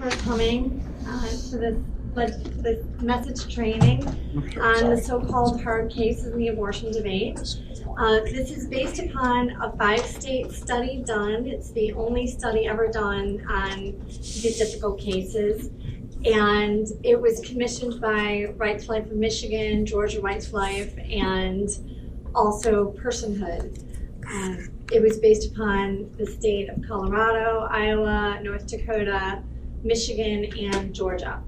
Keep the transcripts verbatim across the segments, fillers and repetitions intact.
for coming uh, to this, like, this message training on the so-called hard case in the abortion debate. Uh, this is based upon a five-state study done. It's the only study ever done on the difficult cases. And it was commissioned by Right to Life of Michigan, Georgia Right to Life, and also Personhood. Uh, it was based upon the state of Colorado, Iowa, North Dakota, Michigan, and Georgia.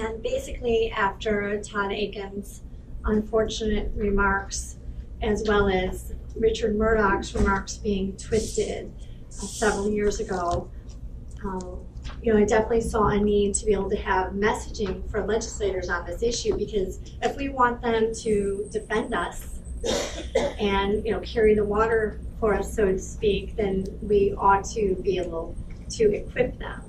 And basically, after Todd Akin's unfortunate remarks, as well as Richard Murdoch's remarks being twisted uh, several years ago, uh, you know, I definitely saw a need to be able to have messaging for legislators on this issue, because if we want them to defend us and, you know, carry the water for us, so to speak, then we ought to be able to equip them.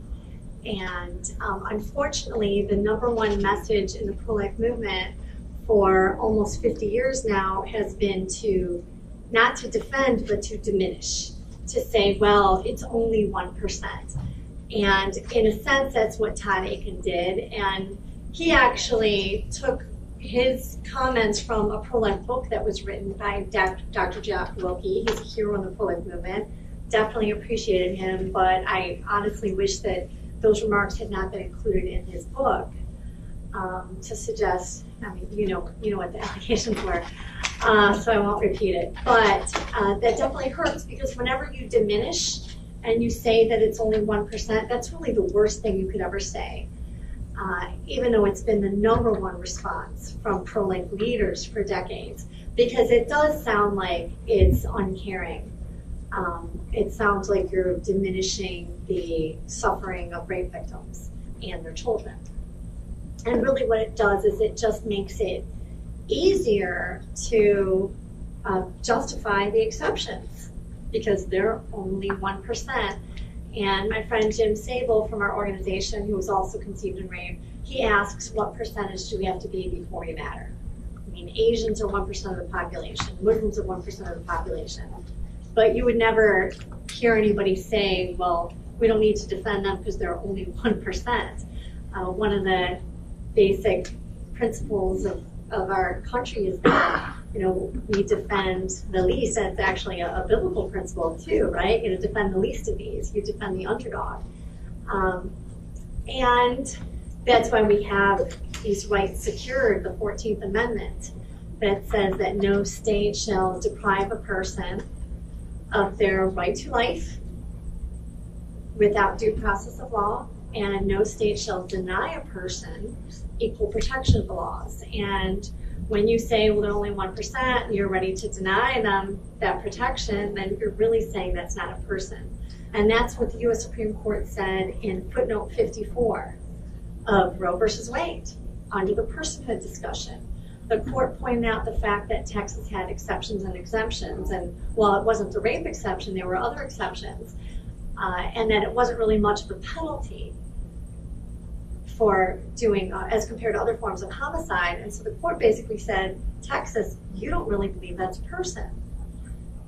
And um, unfortunately, the number one message in the pro-life movement for almost fifty years now has been to, not to defend, but to diminish, to say, well, it's only one percent. And in a sense, that's what Todd Akin did. And he actually took his comments from a pro-life book that was written by Doctor Jack Wilkie. He's a hero in the pro-life movement. Definitely appreciated him, but I honestly wish that those remarks had not been included in his book um, to suggest, I mean, you know, you know what the allegations were, uh, so I won't repeat it. But uh, that definitely hurts, because whenever you diminish and you say that it's only one percent, that's really the worst thing you could ever say, uh, even though it's been the number one response from pro-life leaders for decades, because it does sound like it's uncaring. Um, it sounds like you're diminishing the suffering of rape victims and their children. And really what it does is it just makes it easier to uh, justify the exceptions, because they're only one percent. And my friend Jim Sable from our organization, who was also Conceived in Rape, he asks, what percentage do we have to be before you matter? I mean, Asians are one percent of the population, Muslims are one percent of the population. But you would never hear anybody say, well, we don't need to defend them because they're only one percent. Uh, one of the basic principles of, of our country is that, you know, we defend the least. That's actually a, a biblical principle too, right? You know, defend the least of these. You defend the underdog. Um, and that's why we have these rights secured, the fourteenth amendment, that says that no state shall deprive a person of their right to life without due process of law, and no state shall deny a person equal protection of the laws. And when you say, well, they're only one percent, and you're ready to deny them that protection, then you're really saying that's not a person. And that's what the U S Supreme Court said in footnote fifty-four of Roe versus Wade under the personhood discussion. The court pointed out the fact that Texas had exceptions and exemptions, and while it wasn't the rape exception, there were other exceptions, uh, and that it wasn't really much of a penalty for doing, uh, as compared to other forms of homicide. And so the court basically said, Texas, you don't really believe that's a person.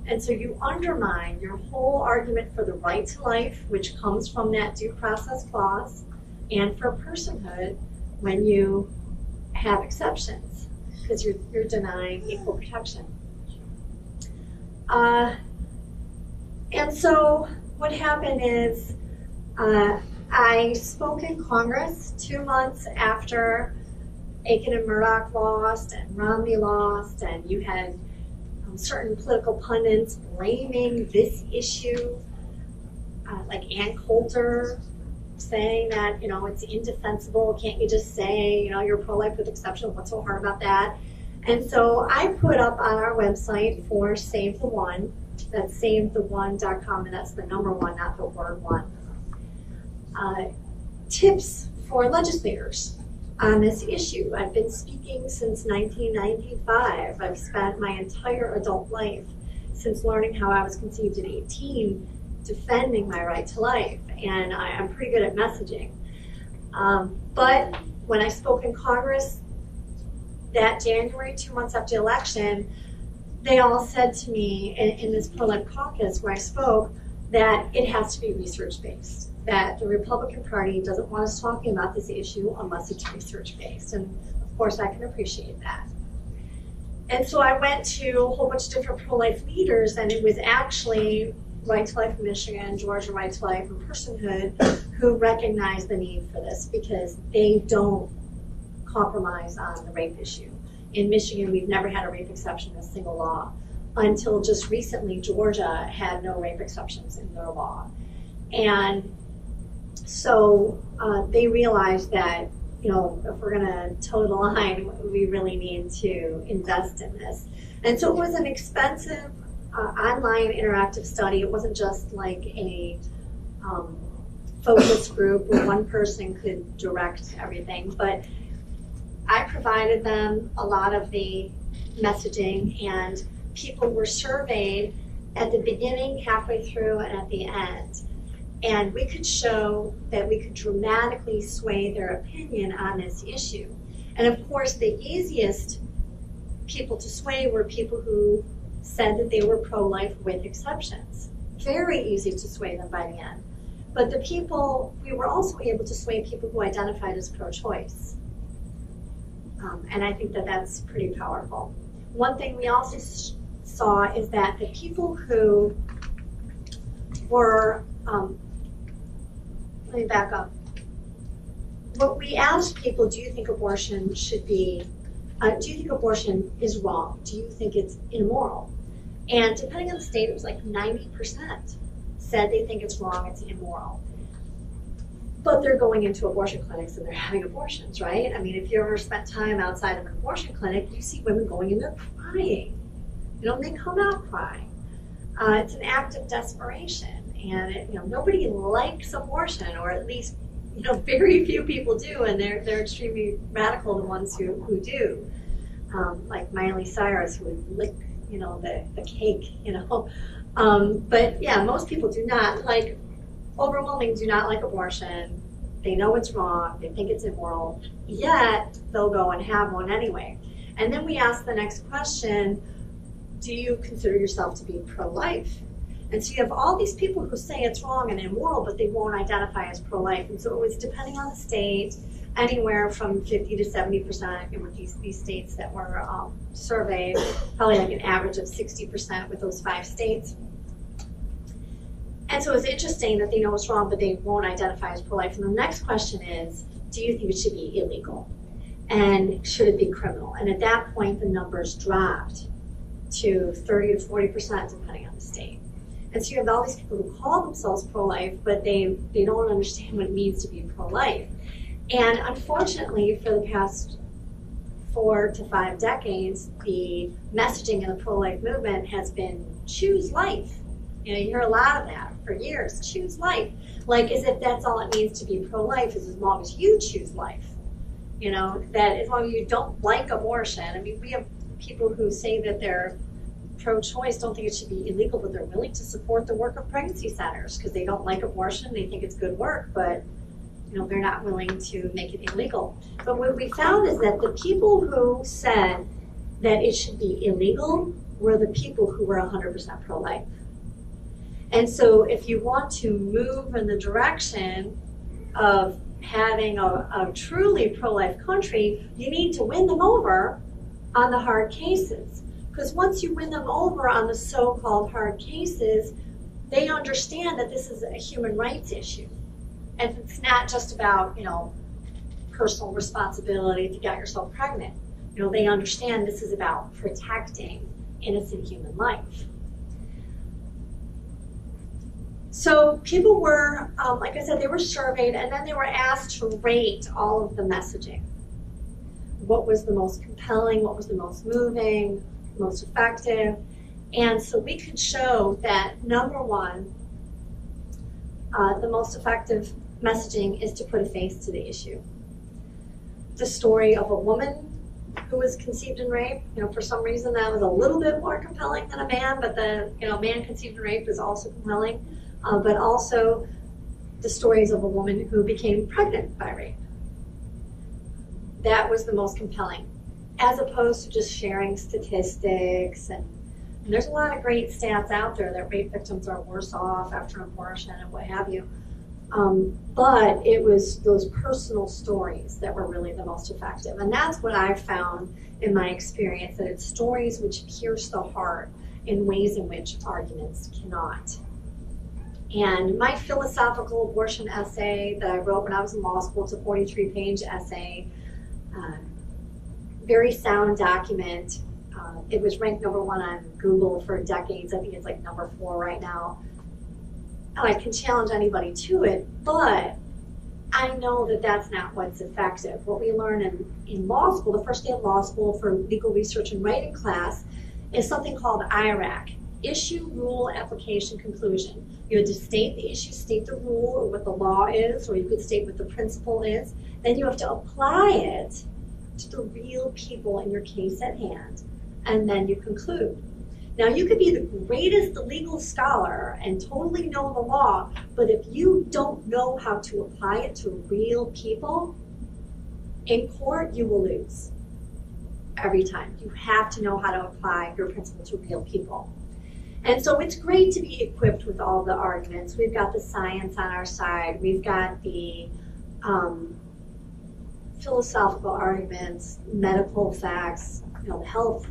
And so you undermine your whole argument for the right to life, which comes from that due process clause, and for personhood when you have exceptions, because you're, you're denying equal protection. Uh, and so what happened is uh, I spoke in Congress two months after Akin and Murdoch lost and Romney lost, and you had um, certain political pundits blaming this issue, uh, like Ann Coulter, saying that, you know, it's indefensible. Can't you just say, you know, you're pro-life with exception? What's so hard about that? And so I put up on our website for Save the One, that's Save the One dot com, and that's the number one, not the word one, uh, tips for legislators on this issue. I've been speaking since nineteen ninety-five. I've spent my entire adult life, since learning how I was conceived at eighteen, defending my right to life, and I, I'm pretty good at messaging. Um, but when I spoke in Congress that January, two months after the election, they all said to me in, in this pro-life caucus where I spoke, that it has to be research-based, that the Republican Party doesn't want us talking about this issue unless it's research-based. And of course, I can appreciate that. And so I went to a whole bunch of different pro-life leaders, and it was actually Right to Life of Michigan, Georgia Right to Life, and Personhood who recognized the need for this because they don't compromise on the rape issue. In Michigan, we've never had a rape exception in a single law. Until just recently, Georgia had no rape exceptions in their law. And so uh, they realized that, you know, if we're gonna toe the line, we really need to invest in this. And so it was an expensive uh, online interactive study. It wasn't just like a um, focus group where one person could direct everything, but I provided them a lot of the messaging, and people were surveyed at the beginning, halfway through, and at the end. And we could show that we could dramatically sway their opinion on this issue. And of course, the easiest people to sway were people who said that they were pro-life with exceptions. Very easy to sway them by the end. But the people, we were also able to sway people who identified as pro-choice. Um, and I think that that's pretty powerful. One thing we also saw is that the people who were, um, let me back up. What we asked people, do you think abortion should be, uh, do you think abortion is wrong? Do you think it's immoral? And depending on the state, it was like ninety percent said they think it's wrong, it's immoral. But they're going into abortion clinics and they're having abortions, right? I mean, if you ever spent time outside of an abortion clinic, you see women going in there crying. You know, they come out crying. Uh, it's an act of desperation, and it, you know, nobody likes abortion, or at least, you know, very few people do, and they're they're extremely radical, the ones who who do, um, like Miley Cyrus, who would lick, you know, the the cake, you know. Um, but yeah, most people do not like. Overwhelming do not like abortion. They know it's wrong, they think it's immoral, yet they'll go and have one anyway. And then we ask the next question, do you consider yourself to be pro-life? And so you have all these people who say it's wrong and immoral, but they won't identify as pro-life. And so it was depending on the state, anywhere from fifty to seventy percent. It were these, these states that were um, surveyed, probably like an average of sixty percent with those five states. And so it's interesting that they know it's wrong, but they won't identify as pro-life. And the next question is, do you think it should be illegal? And should it be criminal? And at that point, the numbers dropped to thirty to forty percent, depending on the state. And so you have all these people who call themselves pro-life, but they, they don't understand what it means to be pro-life. And unfortunately, for the past four to five decades, the messaging in the pro-life movement has been choose life. You know, you hear a lot of that for years, choose life. Like as if that's all it means to be pro-life is as long as you choose life. You know, that as long as you don't like abortion. I mean, we have people who say that they're pro-choice, don't think it should be illegal, but they're willing to support the work of pregnancy centers because they don't like abortion, they think it's good work, but you know, they're not willing to make it illegal. But what we found is that the people who said that it should be illegal were the people who were one hundred percent pro-life. And so if you want to move in the direction of having a, a truly pro-life country, you need to win them over on the hard cases. Because once you win them over on the so-called hard cases, they understand that this is a human rights issue. And it's not just about, you know, personal responsibility if you got yourself pregnant. You know, they understand this is about protecting innocent human life. So people were, um, like I said, they were surveyed, and then they were asked to rate all of the messaging. What was the most compelling? What was the most moving? Most effective? And so we could show that number one, uh, the most effective messaging is to put a face to the issue. The story of a woman who was conceived in rape, you know, for some reason that was a little bit more compelling than a man, but the, you know, man conceived in rape is also compelling. Uh, but also the stories of a woman who became pregnant by rape. That was the most compelling, as opposed to just sharing statistics and And there's a lot of great stats out there that rape victims are worse off after abortion and what have you. Um, but it was those personal stories that were really the most effective. And that's what I found in my experience, that it's stories which pierce the heart in ways in which arguments cannot. And my philosophical abortion essay that I wrote when I was in law school, it's a forty-three page essay, uh, very sound document. Uh, it was ranked number one on Google for decades. I think it's like number four right now. I can challenge anybody to it, but I know that that's not what's effective. What we learn in, in law school, the first day of law school for legal research and writing class, is something called I R A C, issue, rule, application, conclusion. You had to state the issue, state the rule, or what the law is, or you could state what the principle is. Then you have to apply it to the real people in your case at hand, and then you conclude. Now, you could be the greatest legal scholar and totally know the law, but if you don't know how to apply it to real people, in court you will lose every time. You have to know how to apply your principle to real people. And so it's great to be equipped with all the arguments. We've got the science on our side. We've got the um, philosophical arguments, medical facts, you know, the health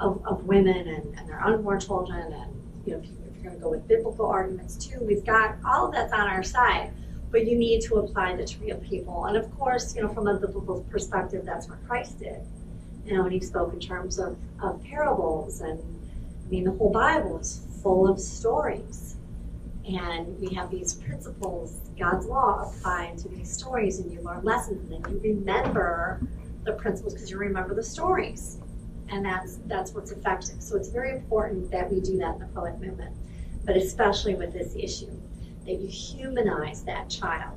Of, of women and, and their unborn children, and you know, if you're going to go with biblical arguments too, we've got all of that's on our side, but you need to apply that to real people. And of course, you know, from a biblical perspective, that's what Christ did. You know, when he spoke in terms of, of parables, and I mean, the whole Bible is full of stories, and we have these principles, God's law, applied to these stories, and you learn lessons, and you remember the principles because you remember the stories. And that's that's what's effective. So it's very important that we do that in the pro-life movement, but especially with this issue, that you humanize that child.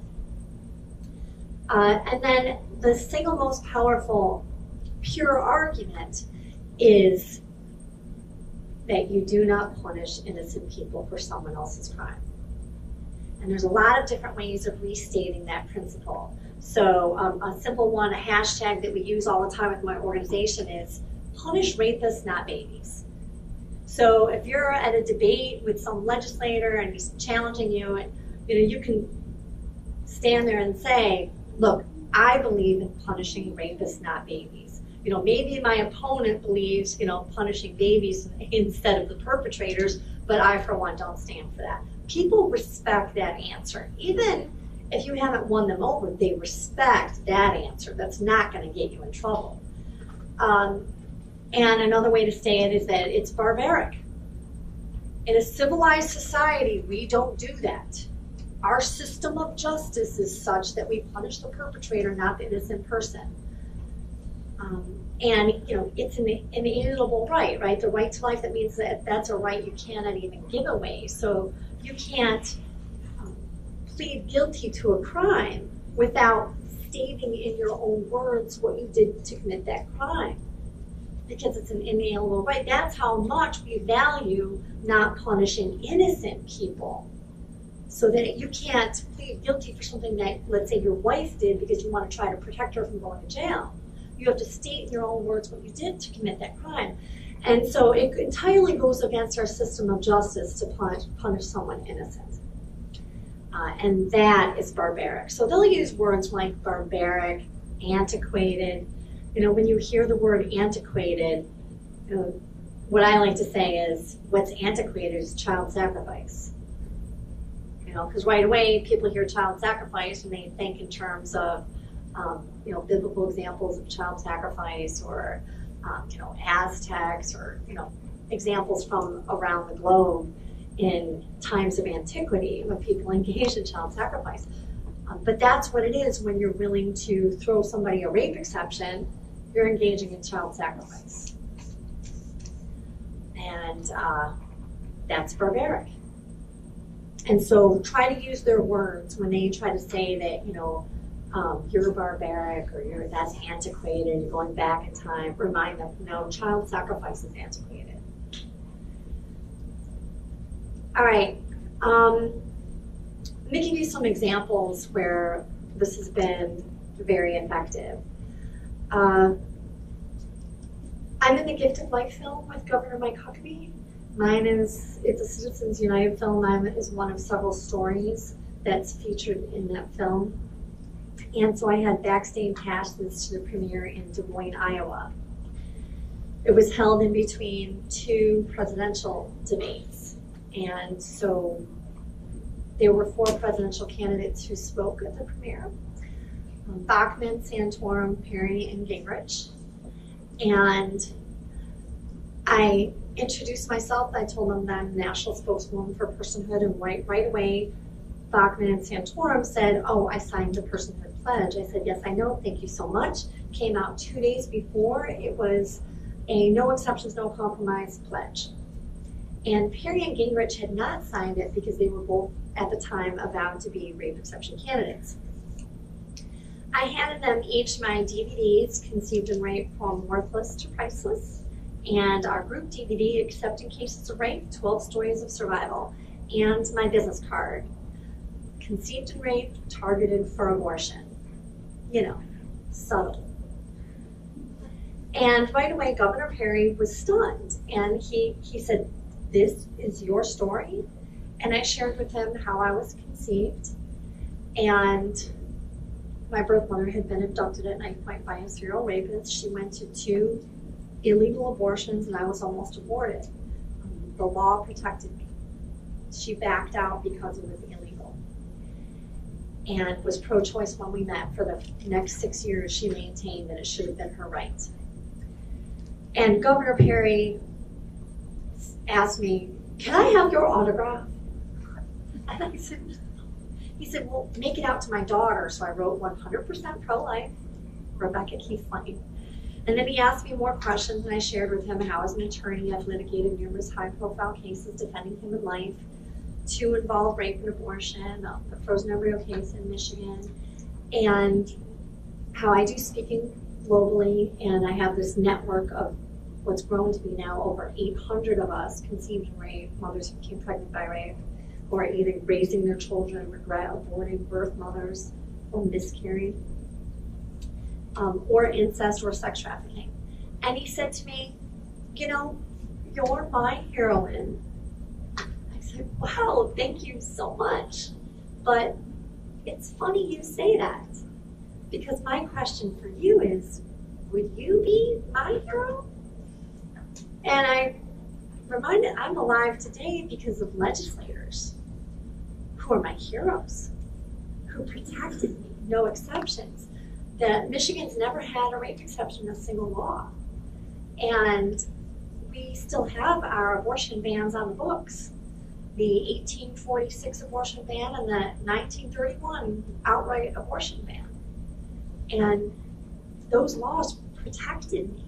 Uh, and then the single most powerful pure argument is that you do not punish innocent people for someone else's crime. And there's a lot of different ways of restating that principle. So um, a simple one, a hashtag that we use all the time with my organization is, punish rapists, not babies. So if you're at a debate with some legislator and he's challenging you, and you know, you can stand there and say, look, I believe in punishing rapists, not babies. You know, maybe my opponent believes, you know, punishing babies instead of the perpetrators, but I, for one, don't stand for that. People respect that answer. Even if you haven't won them over, they respect that answer. That's not going to get you in trouble. Um, And another way to say it is that it's barbaric. In a civilized society, we don't do that. Our system of justice is such that we punish the perpetrator, not the innocent person. Um, and you know, it's an inalienable right, right? The right to life, that means that that's a right you cannot even give away. So you can't um, plead guilty to a crime without stating in your own words what you did to commit that crime, because it's an inalienable right. That's how much we value not punishing innocent people. So that you can't plead guilty for something that, let's say, your wife did because you want to try to protect her from going to jail. You have to state in your own words what you did to commit that crime. And so it entirely goes against our system of justice to punish, punish someone innocent. Uh, and that is barbaric. So they'll use words like barbaric, antiquated. You know, when you hear the word antiquated, you know, what I like to say is, what's antiquated is child sacrifice. You know, because right away people hear child sacrifice and they think in terms of, um, you know, biblical examples of child sacrifice, or, um, you know, Aztecs, or, you know, examples from around the globe in times of antiquity when people engaged in child sacrifice. Um, but that's what it is when you're willing to throw somebody a rape exception. You're engaging in child sacrifice. And uh, that's barbaric. And so try to use their words when they try to say that, you know, um, you're barbaric, or you're, that's antiquated, you're going back in time. Remind them, no, child sacrifice is antiquated. All right. Um, let me give you some examples where this has been very effective. Uh, I'm in the Gift of Life film with Governor Mike Huckabee, Mine is, it's a Citizens United film. Mine is one of several stories that's featured in that film. And so I had backstage passes to the premiere in Des Moines, Iowa. It was held in between two presidential debates. And so there were four presidential candidates who spoke at the premiere. Um, Bachman, Santorum, Perry, and Gingrich. And I introduced myself. I told them that I'm the national spokeswoman for Personhood, and right, right away, Bachman and Santorum said, oh, I signed the Personhood Pledge. I said, yes, I know, thank you so much. Came out two days before. It was a no exceptions, no compromise pledge. And Perry and Gingrich had not signed it because they were both at the time avowed to be rape exception candidates. I handed them each my D V Ds, Conceived in Rape, From Worthless to Priceless, and our group D V D, Except in Cases of Rape, twelve Stories of Survival, and my business card, Conceived in Rape, Targeted for Abortion. You know, subtle. And right away, Governor Perry was stunned, and he, he said, this is your story? And I shared with him how I was conceived, and my birth mother had been abducted at knife point by a serial rapist. She went to two illegal abortions, and I was almost aborted. Um, the law protected me. She backed out because it was illegal, and was pro-choice when we met. For the next six years, she maintained that it should have been her right. And Governor Perry asked me, can I have your autograph? And I said, he said, well, make it out to my daughter. So I wrote one hundred percent pro-life, Rebecca Kiessling. And then he asked me more questions, and I shared with him how, as an attorney, I've litigated numerous high-profile cases defending human life, two involved rape and abortion, the frozen embryo case in Michigan, and how I do speaking globally, and I have this network of what's grown to be now over eight hundred of us, conceived in rape, mothers who became pregnant by rape, or either raising their children, regret aborting, birth mothers, or miscarried, um, or incest, or sex trafficking. And he said to me, you know, you're my heroine. I said, wow, thank you so much. But it's funny you say that, because my question for you is, would you be my hero? And I reminded, I'm alive today because of legislators who are my heroes, who protected me, no exceptions. That Michigan's never had a rape exception in a single law. And we still have our abortion bans on the books. The eighteen forty-six abortion ban and the nineteen thirty-one outright abortion ban. And those laws protected me.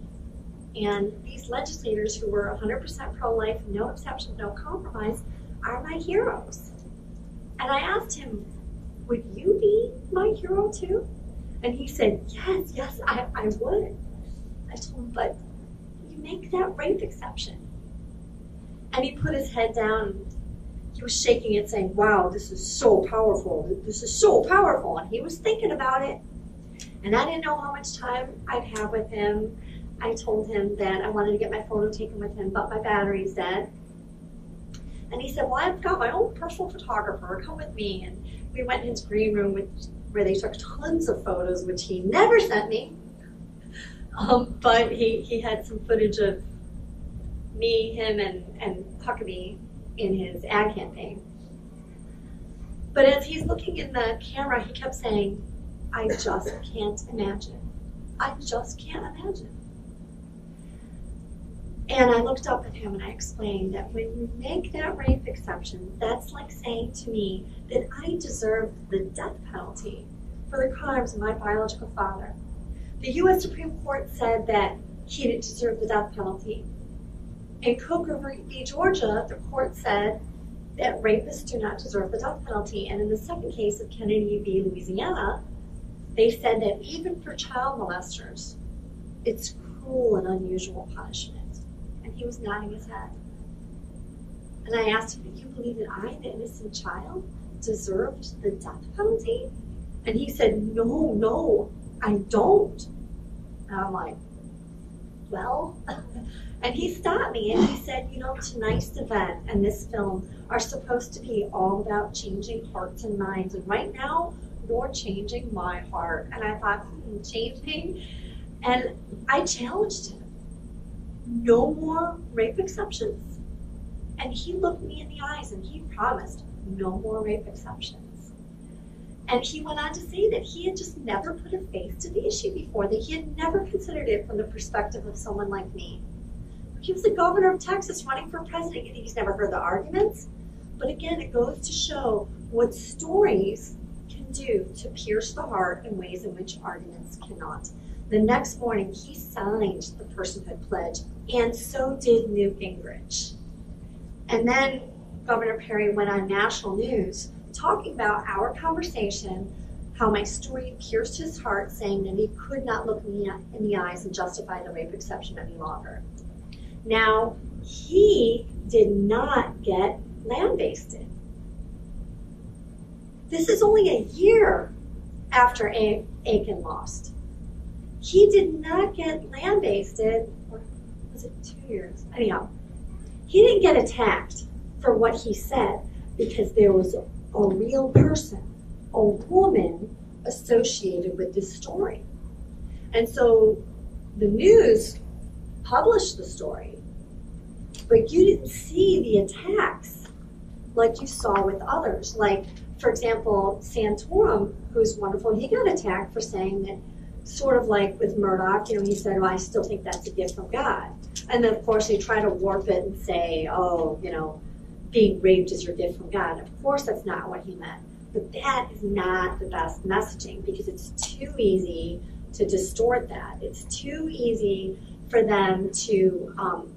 And these legislators who were one hundred percent pro-life, no exceptions, no compromise, are my heroes. And I asked him, would you be my hero too? And he said, yes, yes, I, I would. I told him, but you make that rape exception. And he put his head down. He was shaking it, saying, wow, this is so powerful. This is so powerful. And he was thinking about it. And I didn't know how much time I'd have with him. I told him that I wanted to get my photo taken with him, but my battery's dead. And he said, well, I've got my own personal photographer, come with me. And we went in his green room, which, where they took tons of photos, which he never sent me. Um, but he, he had some footage of me, him, and, and Huckabee in his ad campaign. But as he's looking in the camera, he kept saying, I just can't imagine. I just can't imagine. And I looked up at him and I explained that when you make that rape exception, that's like saying to me that I deserve the death penalty for the crimes of my biological father. The U S Supreme Court said that he didn't deserve the death penalty. In Coker v. Georgia, the court said that rapists do not deserve the death penalty. And in the second case of Kennedy v. Louisiana, they said that even for child molesters, it's cruel and unusual punishment. He was nodding his head. And I asked him, do you believe that I, the innocent child, deserved the death penalty? And he said, no, no, I don't. And I'm like, well, And he stopped me and he said, you know, tonight's event and this film are supposed to be all about changing hearts and minds. And right now, you're changing my heart. And I thought, hmm, changing? And I challenged him. No more rape exceptions. And he looked me in the eyes and he promised no more rape exceptions. And he went on to say that he had just never put a face to the issue before, that he had never considered it from the perspective of someone like me. He was the governor of Texas running for president. You think he's never heard the arguments? But again, it goes to show what stories can do to pierce the heart in ways in which arguments cannot. The next morning, he signed the Personhood Pledge, and so did Newt Gingrich. And then Governor Perry went on national news talking about our conversation, how my story pierced his heart, saying that he could not look me in the eyes and justify the rape exception any longer. Now, he did not get lambasted. This is only a year after a Akin lost. He did not get lambasted, or was it two years? Anyhow, he didn't get attacked for what he said because there was a, a real person, a woman associated with this story. And so the news published the story, but you didn't see the attacks like you saw with others. Like, for example, Santorum, who's wonderful, he got attacked for saying that, sort of like with Murdoch, you know, he said, well, I still think that's a gift from God. And then, of course, they try to warp it and say, oh, you know, being raped is your gift from God. Of course, that's not what he meant. But that is not the best messaging because it's too easy to distort that. It's too easy for them to um,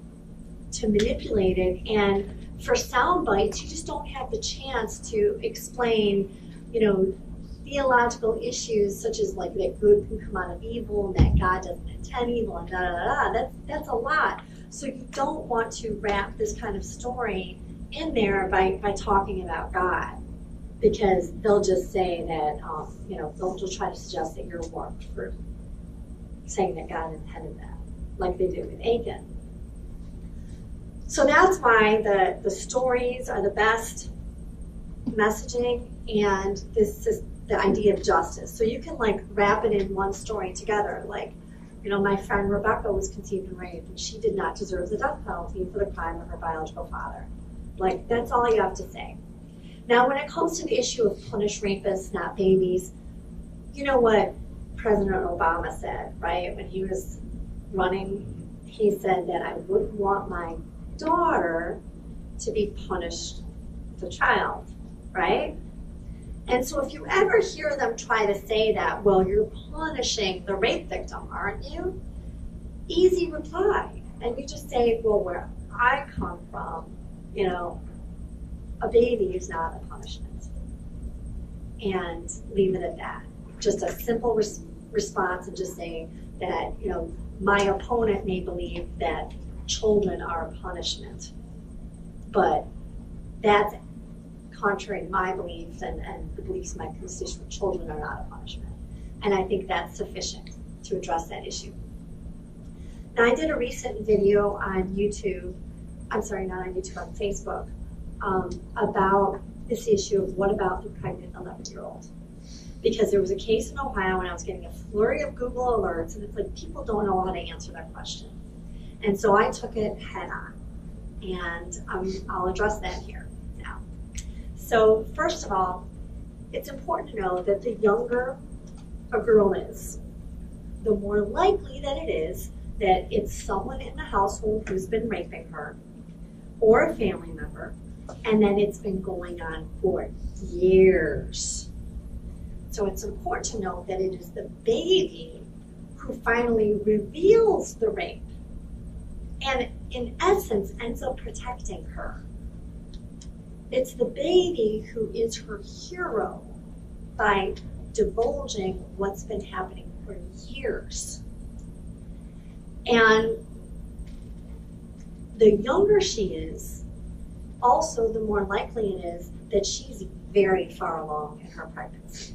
to manipulate it, and for sound bites, you just don't have the chance to explain, you know, theological issues such as like that good can come out of evil, and that God doesn't intend evil, and da da da. That's that's a lot. So you don't want to wrap this kind of story in there by by talking about God, because they'll just say that um, you know, they'll just try to suggest that you're warped for saying that God intended that, like they did with Akin. So that's why the, the stories are the best messaging, and this is the idea of justice. So you can like wrap it in one story together. Like, you know, my friend Rebecca was conceived in rape, and she did not deserve the death penalty for the crime of her biological father. Like, that's all you have to say. Now, when it comes to the issue of punish rapists, not babies, you know what President Obama said, right? When he was running, he said that I wouldn't want my daughter to be punished as a child, right? And so if you ever hear them try to say that, well, you're punishing the rape victim, aren't you? Easy reply. And you just say, well, where I come from, you know, a baby is not a punishment. And leave it at that. Just a simple res response and just saying that, you know, my opponent may believe that children are a punishment, but that's contrary to my beliefs and, and the beliefs of my constituent. Children are not a punishment. And I think that's sufficient to address that issue. Now, I did a recent video on YouTube, I'm sorry, not on YouTube, on Facebook, um, about this issue of what about the pregnant eleven-year-old? Because there was a case in Ohio and I was getting a flurry of Google alerts, and it's like people don't know how to answer that question. And so I took it head on, and um, I'll address that here now. So first of all, it's important to know that the younger a girl is, the more likely that it is that it's someone in the household who's been raping her or a family member, and that it's been going on for years. So it's important to know that it is the baby who finally reveals the rape and in essence ends up protecting her. It's the baby who is her hero by divulging what's been happening for years. And the younger she is, also the more likely it is that she's very far along in her pregnancy.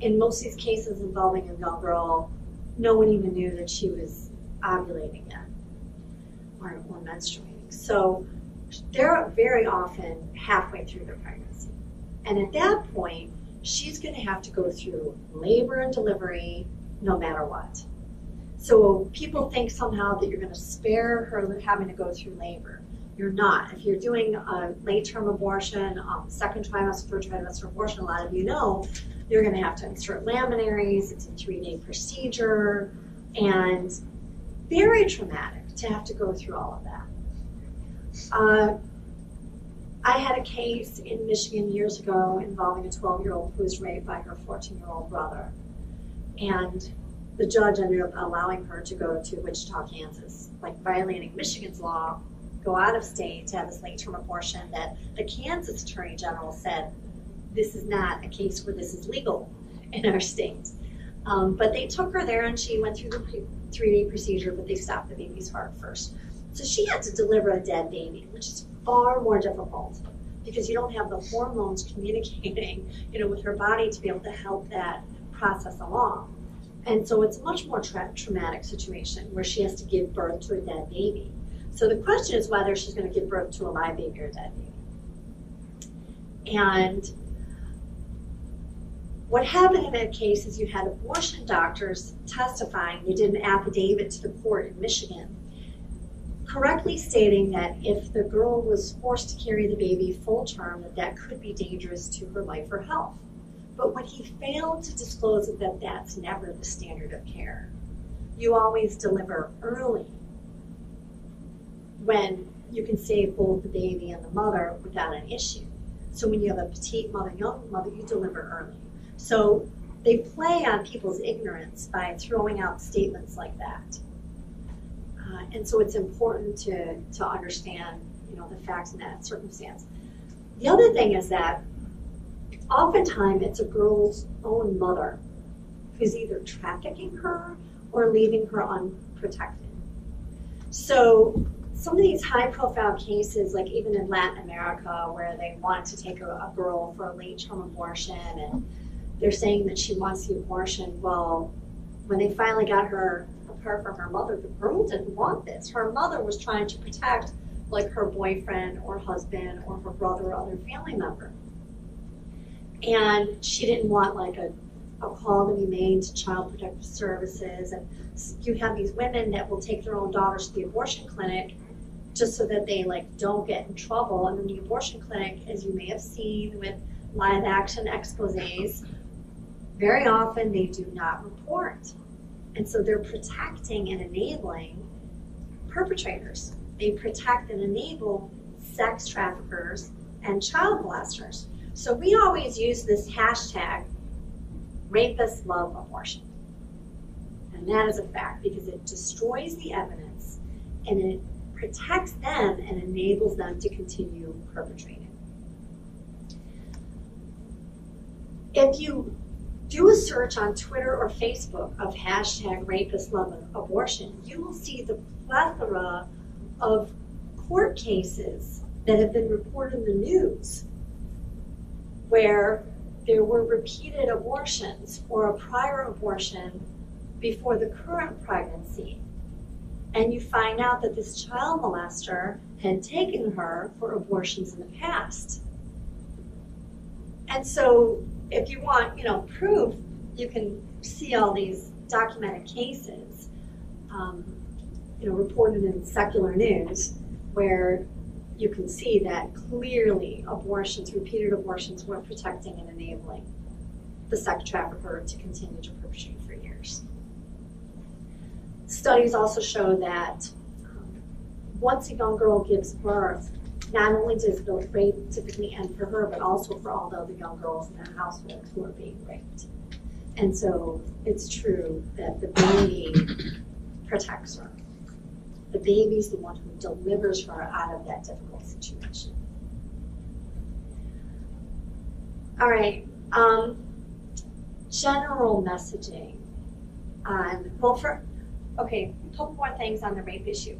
In most of these cases involving a young girl, no one even knew that she was ovulating yet. aren't well menstruating. So they're very often halfway through their pregnancy. And at that point, she's going to have to go through labor and delivery no matter what. So people think somehow that you're going to spare her having to go through labor. You're not. If you're doing a late-term abortion, um, second trimester, third trimester abortion, a lot of you know, you're going to have to insert laminaries. It's a three-day procedure. And very traumatic to have to go through all of that. Uh, I had a case in Michigan years ago involving a twelve-year-old who was raped by her fourteen-year-old brother. And the judge ended up allowing her to go to Wichita, Kansas, like violating Michigan's law, go out of state to have this late-term abortion that the Kansas Attorney General said, this is not a case where this is legal in our state. Um, but they took her there and she went through the three-day procedure, but they stopped the baby's heart first. So she had to deliver a dead baby, which is far more difficult because you don't have the hormones communicating, you know, with her body to be able to help that process along. And so it's a much more tra traumatic situation where she has to give birth to a dead baby. So the question is whether she's going to give birth to a live baby or a dead baby. And what happened in that case is you had abortion doctors testifying. They did an affidavit to the court in Michigan, correctly stating that if the girl was forced to carry the baby full term, that that could be dangerous to her life or health. But what he failed to disclose is that that's never the standard of care. You always deliver early when you can save both the baby and the mother without an issue. So when you have a petite mother, young mother, you deliver early. So they play on people's ignorance by throwing out statements like that. Uh, and so it's important to, to understand, you know, the facts in that circumstance. The other thing is that oftentimes it's a girl's own mother who's either trafficking her or leaving her unprotected. So some of these high profile cases, like even in Latin America, where they want to take a, a girl for a late term abortion and they're saying that she wants the abortion. Well, when they finally got her apart from her mother, the girl didn't want this. Her mother was trying to protect like her boyfriend or husband or her brother or other family member. And she didn't want like a, a call to be made to Child Protective Services. And you have these women that will take their own daughters to the abortion clinic just so that they like don't get in trouble. And then the abortion clinic, as you may have seen with live action exposés, very often they do not report. And so they're protecting and enabling perpetrators. They protect and enable sex traffickers and child molesters. So we always use this hashtag, rapists love abortion. And that is a fact because it destroys the evidence and it protects them and enables them to continue perpetrating. If you do a search on Twitter or Facebook of hashtag rapists love abortion, you will see the plethora of court cases that have been reported in the news where there were repeated abortions or a prior abortion before the current pregnancy. And you find out that this child molester had taken her for abortions in the past. And so if you want, you know, proof, you can see all these documented cases, um, you know, reported in secular news where you can see that clearly abortions, repeated abortions, were protecting and enabling the sex trafficker to continue to perpetrate for years. Studies also show that um, once a young girl gives birth, not only does the rape typically end for her, but also for all the other young girls in that household who are being raped. And so it's true that the baby protects her. The baby's the one who delivers her out of that difficult situation. All right, um, general messaging on, well, for, okay, a couple more things on the rape issue.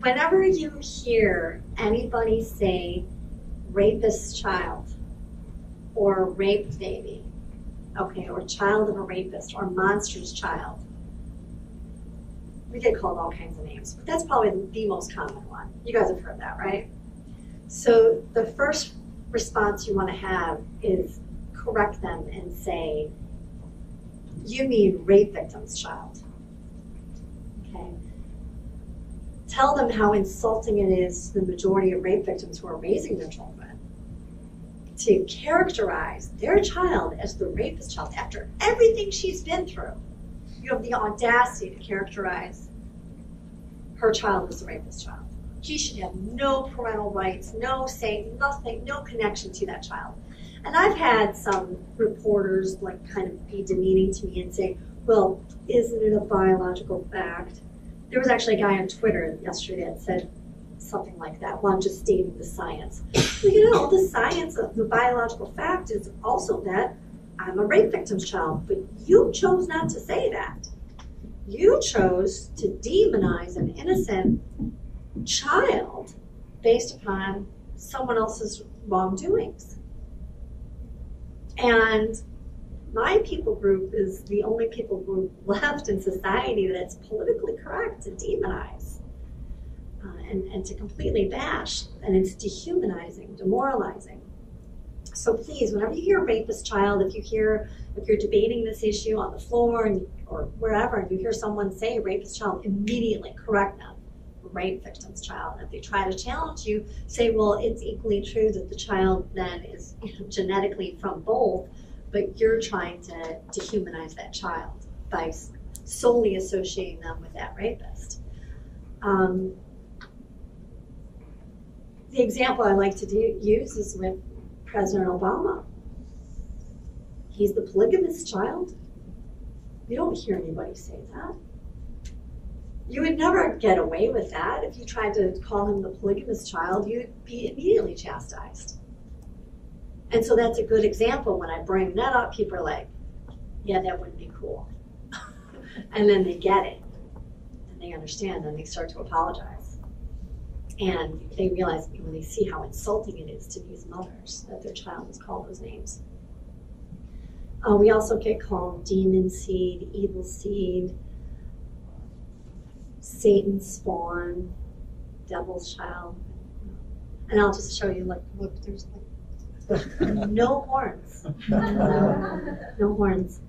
Whenever you hear anybody say rapist child or raped baby, okay, or child of a rapist or monster's child, we get called all kinds of names, but that's probably the most common one. You guys have heard that, right? So the first response you want to have is correct them and say, you mean rape victim's child. Okay. Tell them how insulting it is to the majority of rape victims who are raising their children to characterize their child as the rapist child after everything she's been through. You have the audacity to characterize her child as a rapist child. She should have no parental rights, no say, nothing, no connection to that child. And I've had some reporters like kind of be demeaning to me and say, well, isn't it a biological fact? There was actually a guy on Twitter yesterday that said something like that. Well, I'm just stating the science. Well, you know, the science of the biological fact is also that I'm a rape victim's child, but you chose not to say that. You chose to demonize an innocent child based upon someone else's wrongdoings. And my people group is the only people group left in society that's politically correct to demonize uh, and, and to completely bash, and it's dehumanizing, demoralizing. So please, whenever you hear rapist child, if you hear, if you're debating this issue on the floor and, or wherever, and you hear someone say rapist child, immediately correct them, rape victim's child. And if they try to challenge you, say, well, it's equally true that the child then is, you know, genetically from both, but you're trying to dehumanize that child by solely associating them with that rapist. Um, the example I like to do, use is with President Obama. He's the polygamous child. You don't hear anybody say that. You would never get away with that. If you tried to call him the polygamous child, you'd be immediately chastised. And so that's a good example. When I bring that up, people are like, yeah, that wouldn't be cool. And then they get it, and they understand, and they start to apologize. And they realize, when they see how insulting it is to these mothers that their child is called those names. Uh, we also get called demon seed, evil seed, Satan's spawn, devil's child. And I'll just show you, like, look, there's like, no horns. No, no horns.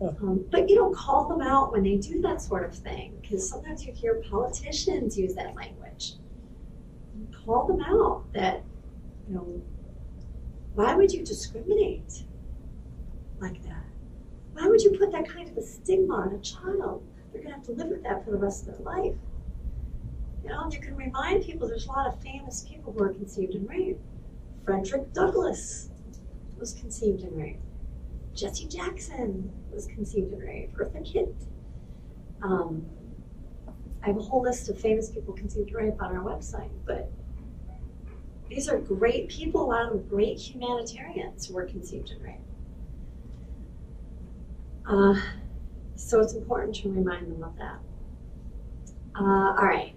Um, but you don't call them out when they do that sort of thing, because sometimes you hear politicians use that language. You call them out that, you know, why would you discriminate like that? Why would you put that kind of a stigma on a child? They're going to have to live with that for the rest of their life. You know, you can remind people, there's a lot of famous people who are conceived in rape. Frederick Douglass was conceived in rape. Jesse Jackson was conceived in rape. Eartha Kitt. Um, I have a whole list of famous people conceived in rape on our website, but these are great people, a lot of them great humanitarians who were conceived in rape. Uh, So it's important to remind them of that. Uh, all right.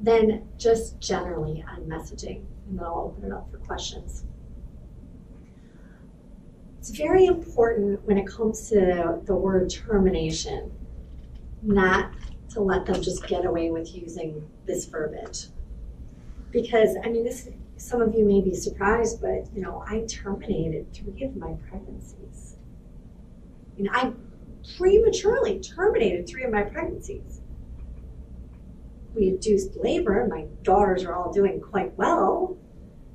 Then just generally on messaging, and then I'll open it up for questions. It's very important when it comes to the word termination, not to let them just get away with using this verbiage. Because, I mean, this, some of you may be surprised, but, you know, I terminated three of my pregnancies. You know, I prematurely terminated three of my pregnancies. We induced labor, my daughters are all doing quite well,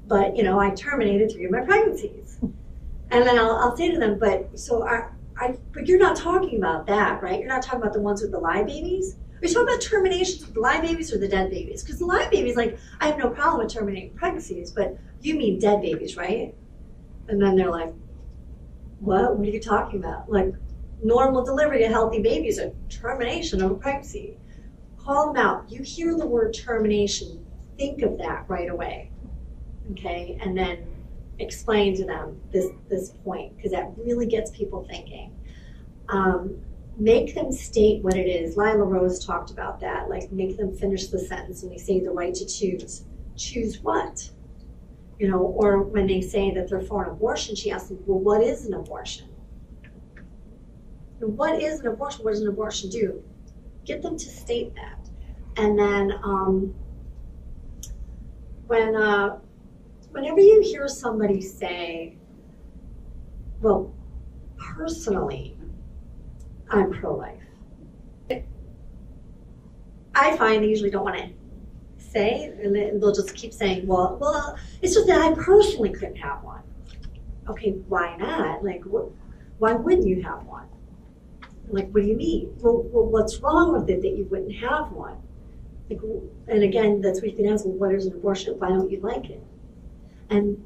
but, you know, I terminated three of my pregnancies. And then I'll, I'll say to them, but so I, I, but you're not talking about that, right? You're not talking about the ones with the live babies? Are you talking about terminations with the live babies or the dead babies? Because the live babies, like, I have no problem with terminating pregnancies, but you mean dead babies, right? And then they're like, what? What are you talking about? Like, normal delivery of healthy babies or termination of a pregnancy. Call them out. You hear the word termination, think of that right away, okay? And then explain to them this, this point, because that really gets people thinking. Um, make them state what it is. Lila Rose talked about that, like make them finish the sentence when they say the right to choose. Choose what? You know, or when they say that they're for an abortion, she asks them, well, what is an abortion? And what is an abortion? What does an abortion do? Get them to state that. And then um, when uh, whenever you hear somebody say, well, personally, I'm pro-life. I find they usually don't want to say, and they'll just keep saying, well, well, it's just that I personally couldn't have one. Okay, why not? Like, wh why wouldn't you have one? Like, what do you mean? Well, well, what's wrong with it that you wouldn't have one? Like, and again, that's what you can ask, well, what is an abortion? Why don't you like it? And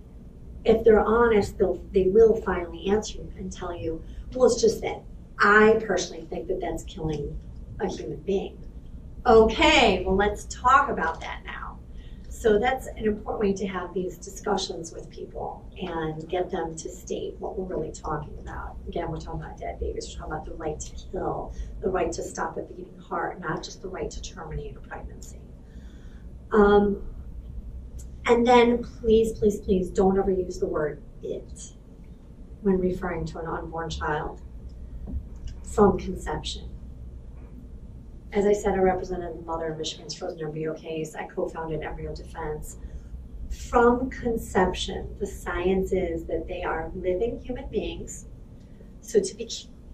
if they're honest, they'll, they will finally answer you and tell you, well, it's just that I personally think that that's killing a human being. Okay, well, let's talk about that now. So that's an important way to have these discussions with people and get them to state what we're really talking about. Again, we're talking about dead babies, we're talking about the right to kill, the right to stop a beating heart, not just the right to terminate a pregnancy. Um, and then please, please, please don't ever use the word it when referring to an unborn child from conception. As I said, I represented the mother of Michigan's frozen embryo case. I co-founded Embryo Defense. From conception, the science is that they are living human beings. So to be,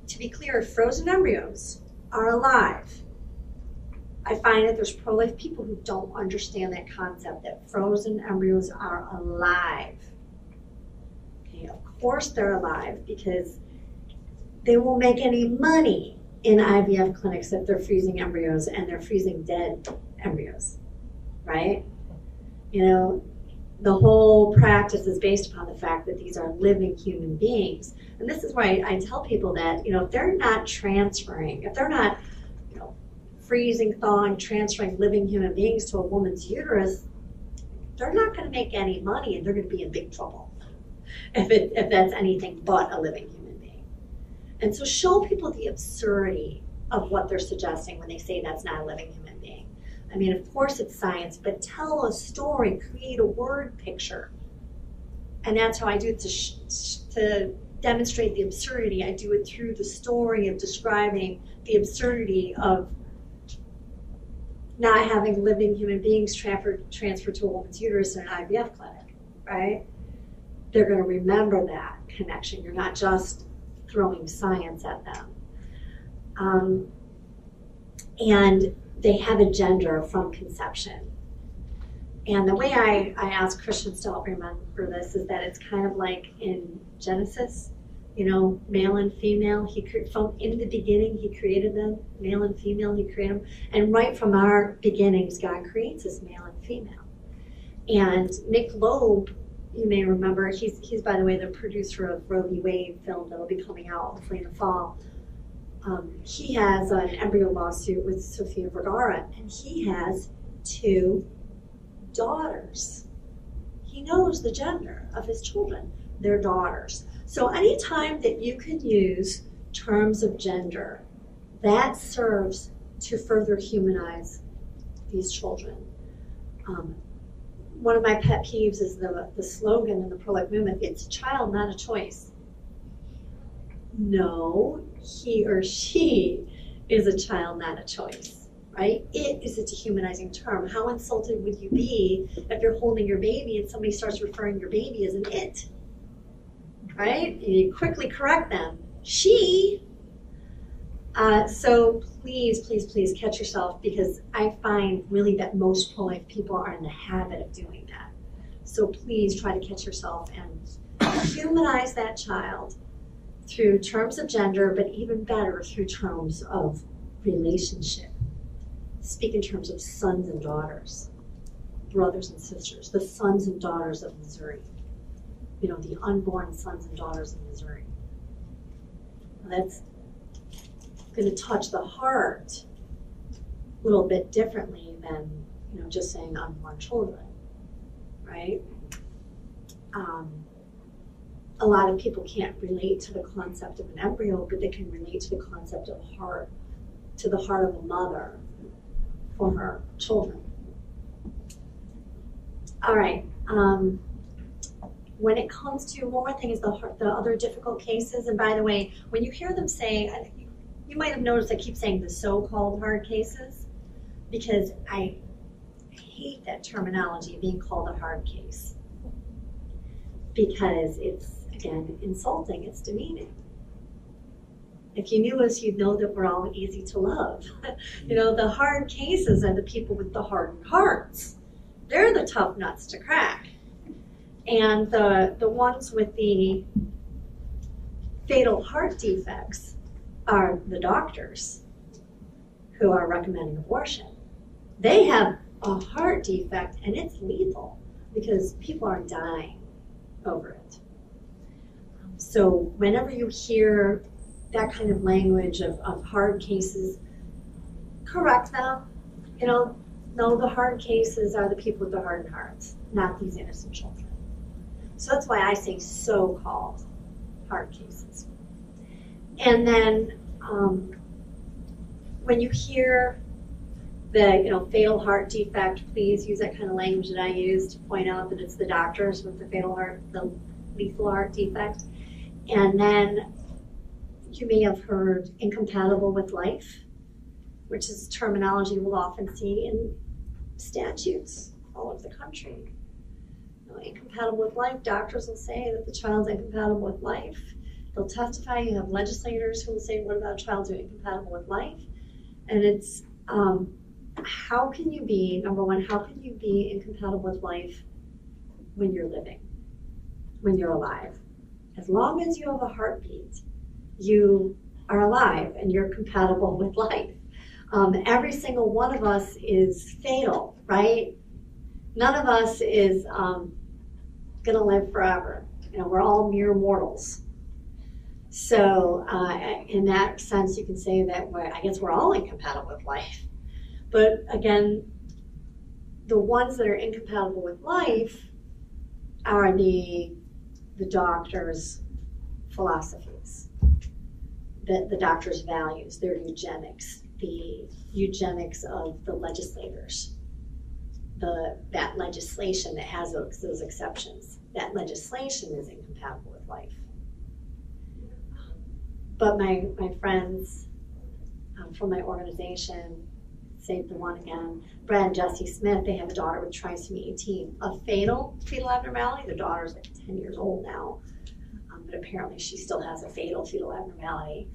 to be clear, frozen embryos are alive. I find that there's pro-life people who don't understand that concept, that frozen embryos are alive. Okay, of course they're alive, because they won't make any money in I V F clinics that they're freezing embryos, and they're freezing dead embryos, right? You know, the whole practice is based upon the fact that these are living human beings. And this is why I tell people that, you know, if they're not transferring, if they're not, you know, freezing, thawing, transferring living human beings to a woman's uterus, they're not gonna make any money, and they're gonna be in big trouble if, it, if that's anything but a living human. And so show people the absurdity of what they're suggesting when they say that's not a living human being. I mean, of course it's science, but tell a story, create a word picture. And that's how I do it, to, sh sh to demonstrate the absurdity. I do it through the story of describing the absurdity of not having living human beings transferred, transferred to a woman's uterus in an I V F clinic, right? They're gonna remember that connection. You're not just throwing science at them. Um, and they have a gender from conception. And the way I, I ask Christians to help remember this is that it's kind of like in Genesis, you know, male and female, he from in the beginning, he created them, male and female, he created them. And right from our beginnings, God creates us male and female. And Nick Loeb, you may remember, he's, he's, by the way, the producer of Roe v. Wade film that will be coming out hopefully in the fall. Um, he has an embryo lawsuit with Sofia Vergara, and he has two daughters. He knows the gender of his children. They're daughters. So anytime that you can use terms of gender, that serves to further humanize these children. Um, One of my pet peeves is the, the slogan in the pro-life movement, it's a child, not a choice. No, he or she is a child, not a choice, right? It is a dehumanizing term. How insulted would you be if you're holding your baby and somebody starts referring your baby as an it, right? And you quickly correct them, she. Uh, so please, please, please catch yourself, because I find really that most pro-life people are in the habit of doing that. So please try to catch yourself and humanize that child through terms of gender, but even better through terms of relationship. Speak in terms of sons and daughters, brothers and sisters, the sons and daughters of Missouri, you know, the unborn sons and daughters of Missouri. That's going to touch the heart a little bit differently than, you know, just saying unborn children, right? Um, a lot of people can't relate to the concept of an embryo, but they can relate to the concept of heart, to the heart of a mother for her children. All right. Um, When it comes to, one more thing is the, the other difficult cases. And by the way, when you hear them say, I think you might have noticed I keep saying the so-called hard cases, because I hate that terminology being called a hard case, because it's, again, insulting, it's demeaning. If you knew us, you'd know that we're all easy to love. You know, the hard cases are the people with the hardened hearts. They're the tough nuts to crack. And the, the ones with the fatal heart defects are the doctors who are recommending abortion. They have a heart defect, and it's lethal because people are dying over it. So whenever you hear that kind of language of, of hard cases, correct them. You know, no, the hard cases are the people with the hardened hearts, not these innocent children. So that's why I say so-called hard cases. And then um, when you hear the, you know, fatal heart defect, please use that kind of language that I use to point out that it's the doctors with the fatal heart, the lethal heart defect. And then you may have heard incompatible with life, which is terminology we'll often see in statutes all over the country. You know, incompatible with life, doctors will say that the child's incompatible with life. They'll testify. You have legislators who will say, what about a child who's incompatible with life? And it's, um, how can you be, number one, how can you be incompatible with life when you're living, when you're alive? As long as you have a heartbeat, you are alive and you're compatible with life. Um, every single one of us is fatal, right? None of us is um, gonna live forever. You know, we're all mere mortals. So uh, in that sense, you can say that we're, I guess we're all incompatible with life. But again, the ones that are incompatible with life are the, the doctor's philosophies. The, the doctor's values, their eugenics, the eugenics of the legislators, the, that legislation that has those, those exceptions, that legislation is incompatible with life. But my, my friends um, from my organization, Save the One again, Brad and Jessie Smith, they have a daughter with trisomy eighteen, a fatal fetal abnormality. Their daughter's like ten years old now. But apparently she still has a fatal fetal abnormality.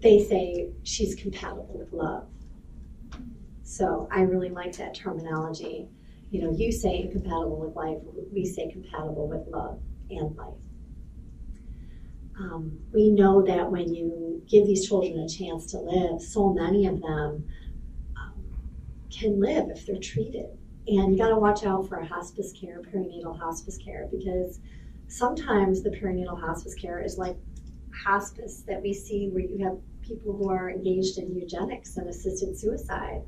They say she's compatible with love. So I really like that terminology. You know, you say incompatible with life, we say compatible with love and life. Um, we know that when you give these children a chance to live, so many of them um, can live if they're treated. And you gotta watch out for hospice care, perinatal hospice care, because sometimes the perinatal hospice care is like hospice that we see where you have people who are engaged in eugenics and assisted suicide,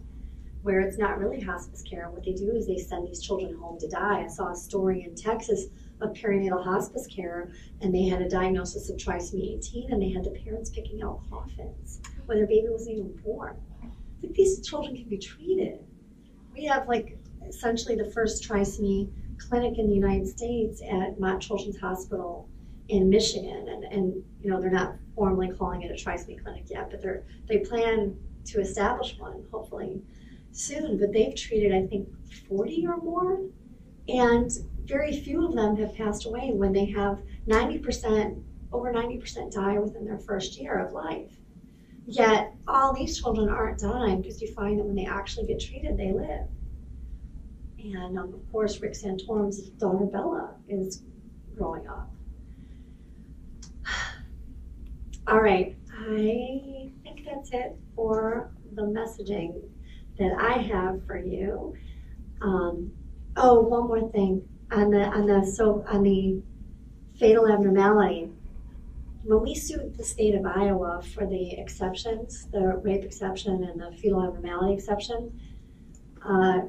where it's not really hospice care. What they do is they send these children home to die. I saw a story in Texas of perinatal hospice care, and they had a diagnosis of trisomy eighteen, and they had the parents picking out coffins when their baby wasn't even born. Like, these children can be treated. We have like essentially the first trisomy clinic in the United States at Mott Children's Hospital in Michigan, and, and you know, they're not formally calling it a trisomy clinic yet, but they're they plan to establish one hopefully soon. But they've treated, I think, forty or more, and very few of them have passed away when they have ninety percent, over ninety percent die within their first year of life. Yet all these children aren't dying, because you find that when they actually get treated, they live. And um, of course, Rick Santorum's daughter Bella is growing up. All right, I think that's it for the messaging that I have for you. Um, oh, one more thing on the on the so on the fatal abnormality. When we sued the state of Iowa for the exceptions, the rape exception and the fetal abnormality exception, Uh,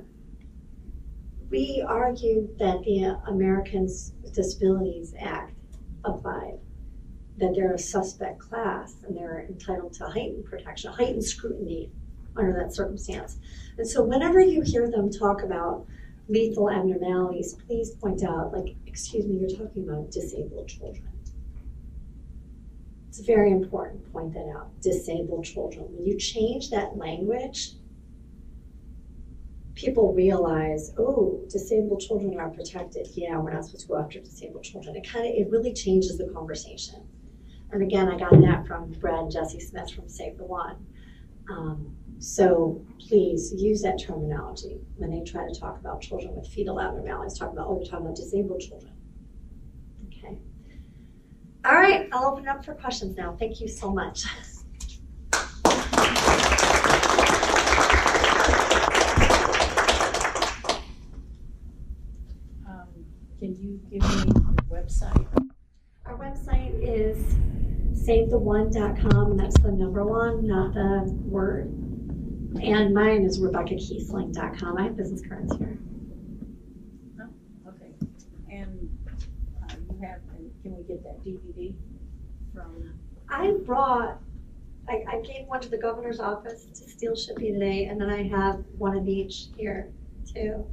we argued that the Americans with Disabilities Act applied, that they're a suspect class and they're entitled to heightened protection, heightened scrutiny under that circumstance. And so whenever you hear them talk about lethal abnormalities, please point out, like, excuse me, you're talking about disabled children. It's a very important to point that out. Disabled children. When you change that language, people realize, oh, disabled children are protected. Yeah, we're not supposed to go after disabled children. It kind of, it really changes the conversation. And again, I got that from Brad and Jessie Smith from Save the One. Um, so please use that terminology when they try to talk about children with fetal abnormalities. Talk about, oh, we're talking about disabled children. Okay. All right, I'll open up for questions now. Thank you so much. Can you give me your website? Our website is Save The One dot com. That's the number one, not the word. And mine is Rebecca Kiessling dot com. I have business cards here. Oh, okay. And uh, you have, can we get that D V D from? I brought, I, I gave one to the governor's office to steal shipping today, and then I have one of each here, too.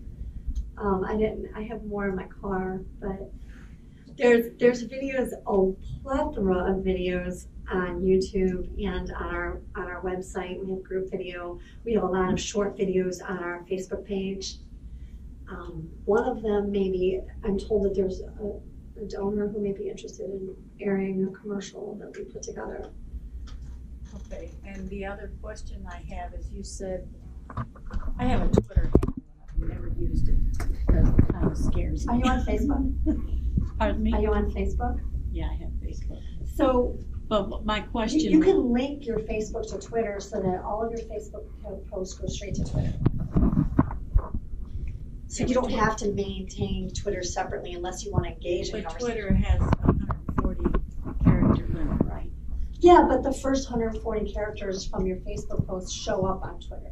Um, I didn't. I have more in my car, but there's there's videos, a plethora of videos on YouTube and on our on our website. We have group video. We have a lot of short videos on our Facebook page. Um, one of them, maybe I'm told that there's a, a donor who may be interested in airing a commercial that we put together. Okay. And the other question I have is, you said I have a Twitter handle. Never used it because it kind of scares me. Are you on Facebook? Pardon me? Are you on Facebook? Yeah, I have Facebook. So, but my question. You, you can link your Facebook to Twitter so that all of your Facebook posts go straight to Twitter. So you don't have to maintain Twitter separately unless you want to engage in conversation. But Twitter has one hundred forty character limit, right? Yeah, but the first one hundred forty characters from your Facebook posts show up on Twitter.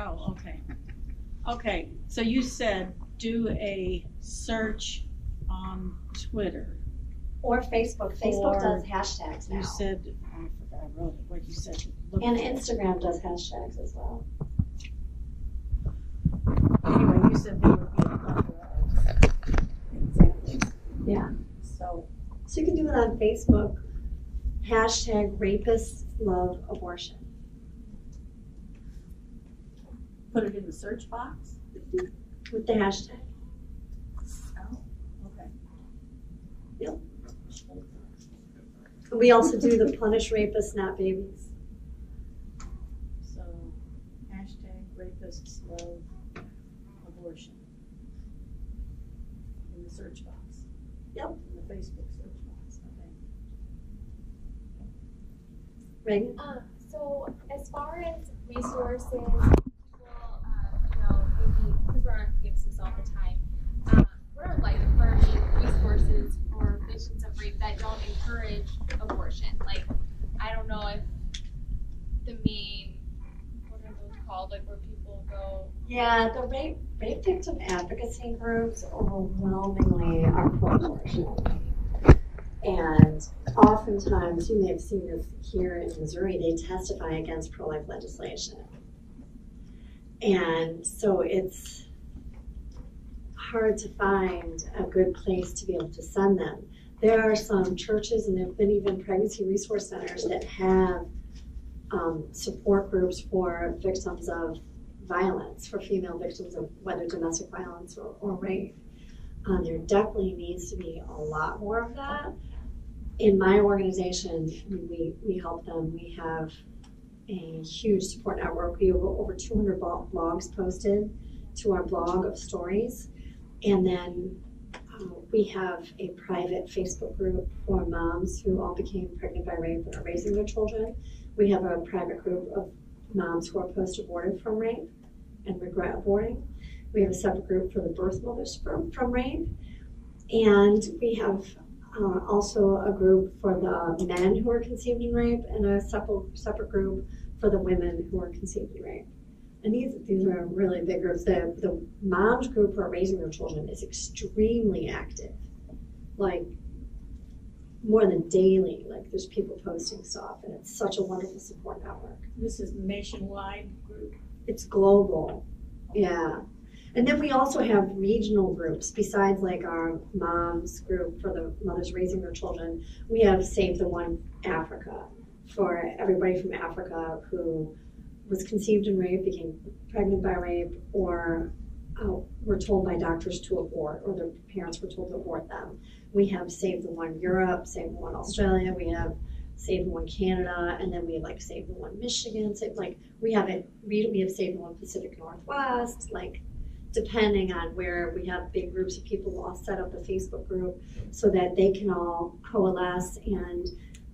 Oh, okay. Okay, so you said do a search on Twitter. Or Facebook. Facebook or does hashtags now. You said, I forgot, I wrote it, what you said. And Instagram does hashtags as well. Anyway, you said they would be a popular. Exactly. Yeah. So, so you can do it on Facebook. Hashtag rapists love abortion. Put it in the search box with the hashtag. Oh, okay. Yep. We also do the punish rapists, not babies. So, hashtag rapists love abortion in the search box. Yep. In the Facebook search box. Okay. Reagan? Uh, so, as far as resources. On campuses all the time. Um, what are life-affirming resources for victims of rape that don't encourage abortion? Like, I don't know if the main, what are those called? Like where people go. Yeah, the rape rape victim advocacy groups overwhelmingly are pro-abortion, and oftentimes you may have seen this here in Missouri. They testify against pro-life legislation, and so it's hard to find a good place to be able to send them. There are some churches, and there have been even pregnancy resource centers that have um, support groups for victims of violence, for female victims of whether domestic violence or, or rape. Um, there definitely needs to be a lot more of that. In my organization, we, we help them. We have a huge support network. We have over two hundred blogs posted to our blog of stories. And then um, we have a private Facebook group for moms who all became pregnant by rape and are raising their children. We have a private group of moms who are post-aborted from rape and regret aborting. We have a separate group for the birth mothers from, from rape. And we have uh, also a group for the men who are conceived in rape and a separate, separate group for the women who are conceived in rape. And these, these are really big groups. The, the moms group who are raising their children is extremely active, like more than daily. Like there's people posting stuff, and it's such a wonderful support network. This is nationwide group? It's global, yeah. And then we also have regional groups besides like our mom's group for the mothers raising their children. We have Save the One Africa for everybody from Africa who was conceived in rape, became pregnant by rape, or uh, were told by doctors to abort, or their parents were told to abort them. We have Save the One Europe, Save the One Australia, we have Save the One Canada, and then we like Save the One Michigan. Save, like we have it. We, we have Save the One Pacific Northwest. Like depending on where we have big groups of people, we'll all set up a Facebook group so that they can all coalesce and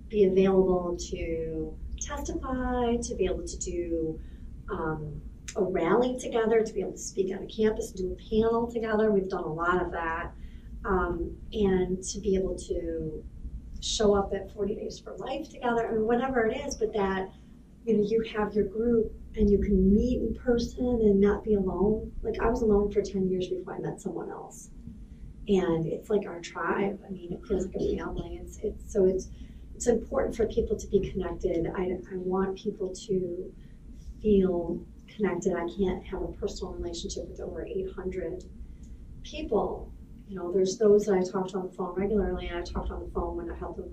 be available to testify, to be able to do um, a rally together, to be able to speak on a campus, do a panel together. We've done a lot of that, um, and to be able to show up at forty days for life together, I mean, whatever it is, but that, you know, you have your group and you can meet in person and not be alone. Like I was alone for ten years before I met someone else. And it's like our tribe. I mean, it feels like a family. It's, it's, so it's, it's important for people to be connected. I, I want people to feel connected. I can't have a personal relationship with over eight hundred people. You know, there's those that I talk to on the phone regularly, and I talked on the phone when I help them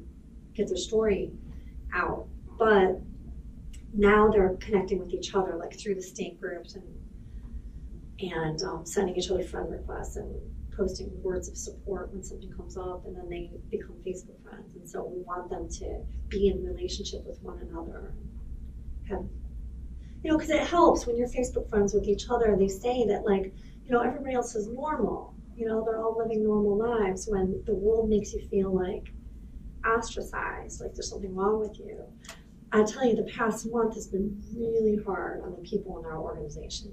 get their story out. But now they're connecting with each other, like through the state groups and and um, sending each other friend requests and posting words of support when something comes up, and then they become Facebook friends. And so we want them to be in relationship with one another. Have, you know, because it helps when you're Facebook friends with each other. They say that, like, you know, everybody else is normal. You know, they're all living normal lives when the world makes you feel like ostracized, like there's something wrong with you. I tell you, the past month has been really hard on the people in our organization.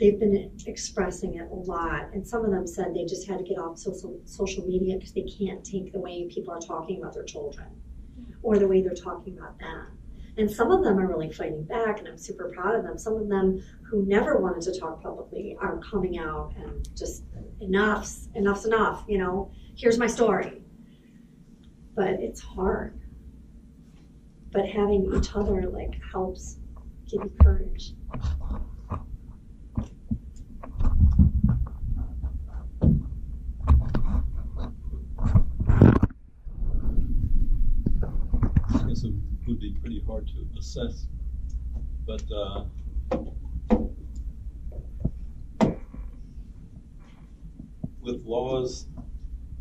They've been expressing it a lot, and some of them said they just had to get off social, social media because they can't take the way people are talking about their children or the way they're talking about them. And some of them are really fighting back, and I'm super proud of them. Some of them who never wanted to talk publicly are coming out and just, enough's, enough's enough, you know, here's my story. But it's hard. But having each other, like, helps give you courage. I guess it would be pretty hard to assess, but uh, with laws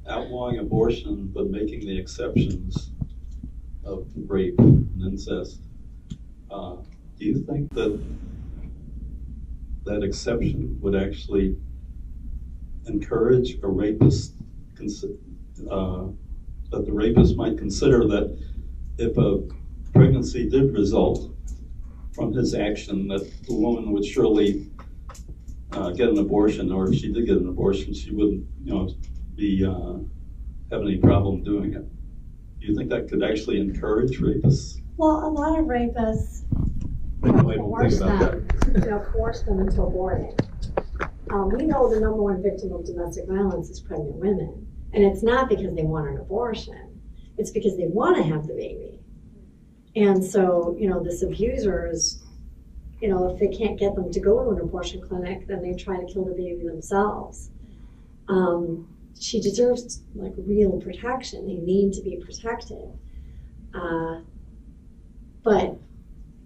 outlawing abortion but making the exceptions of rape and incest, uh, do you think that that exception would actually encourage a rapist, uh, that the rapist might consider that if a pregnancy did result from his action, that the woman would surely Uh, get an abortion, or if she did get an abortion, she wouldn't, you know, be uh, have any problem doing it? Do you think that could actually encourage rapists? Well, a lot of rapists coerce them, you know, coerce them into aborting. Um, we know the number one victim of domestic violence is pregnant women, and it's not because they want an abortion; it's because they want to have the baby. And so, you know, this abuser is, you know, if they can't get them to go to an abortion clinic, then they try to kill the baby themselves. Um, she deserves, like, real protection. They need to be protected. Uh, but,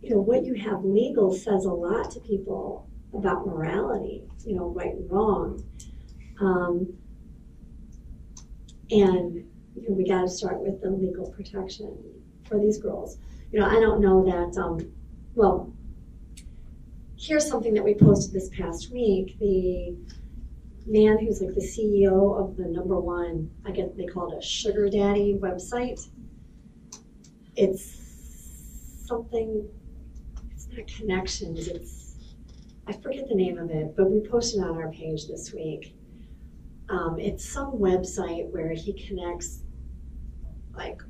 you know, what you have legal says a lot to people about morality, you know, right and wrong. Um, and, you know, we got to start with the legal protection for these girls. You know, I don't know that, um, well, here's something that we posted this past week. The man who's like the C E O of the number one, I guess they call it a sugar daddy website. It's something, it's not Connections, it's, I forget the name of it, but we posted on our page this week. Um, it's some website where he connects like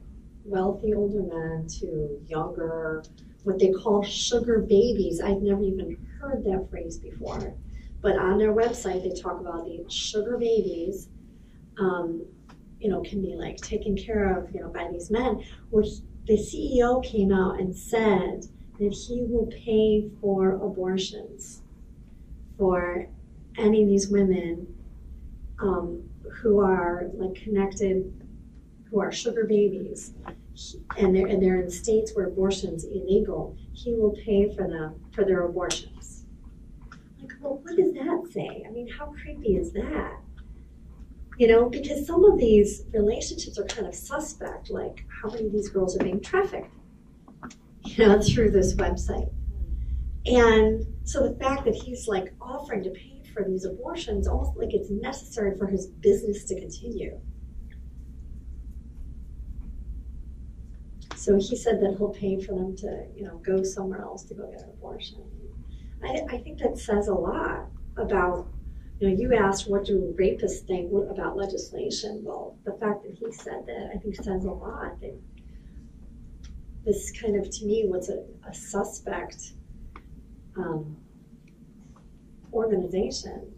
wealthy older men to younger, what they call sugar babies. I've never even heard that phrase before. But on their website, they talk about these sugar babies, um, you know, can be like taken care of, you know, by these men. Well, he, the C E O came out and said that he will pay for abortions for any of these women um, who are like connected, who are sugar babies, and they're, and they're in states where abortion's illegal, he will pay for them, for their abortions. Like, well, what does that say? I mean, how creepy is that? You know, because some of these relationships are kind of suspect, like how many of these girls are being trafficked, you know, through this website. And so the fact that he's like offering to pay for these abortions, almost like it's necessary for his business to continue. So he said that he'll pay for them to, you know, go somewhere else to go get an abortion. I, I think that says a lot about, you know, you asked what do rapists think about legislation. Well, the fact that he said that I think says a lot. That this kind of, to me, was a, a suspect um, organization,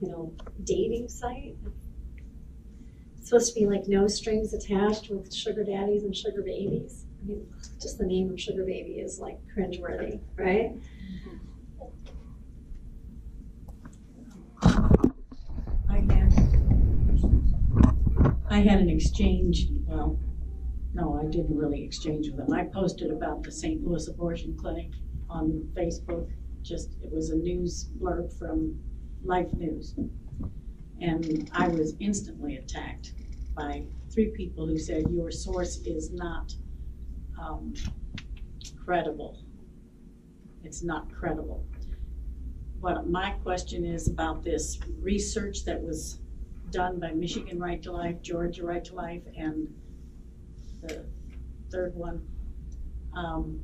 you know, dating site. It's supposed to be like no strings attached with sugar daddies and sugar babies. I mean, just the name of sugar baby is like cringeworthy, right? I had, I had an exchange, well, no, I didn't really exchange with them. I posted about the Saint Louis Abortion Clinic on Facebook. Just, it was a news blurb from Life News. And I was instantly attacked by three people who said, your source is not um, credible. It's not credible. What my question is about this research that was done by Michigan Right to Life, Georgia Right to Life, and the third one. Um,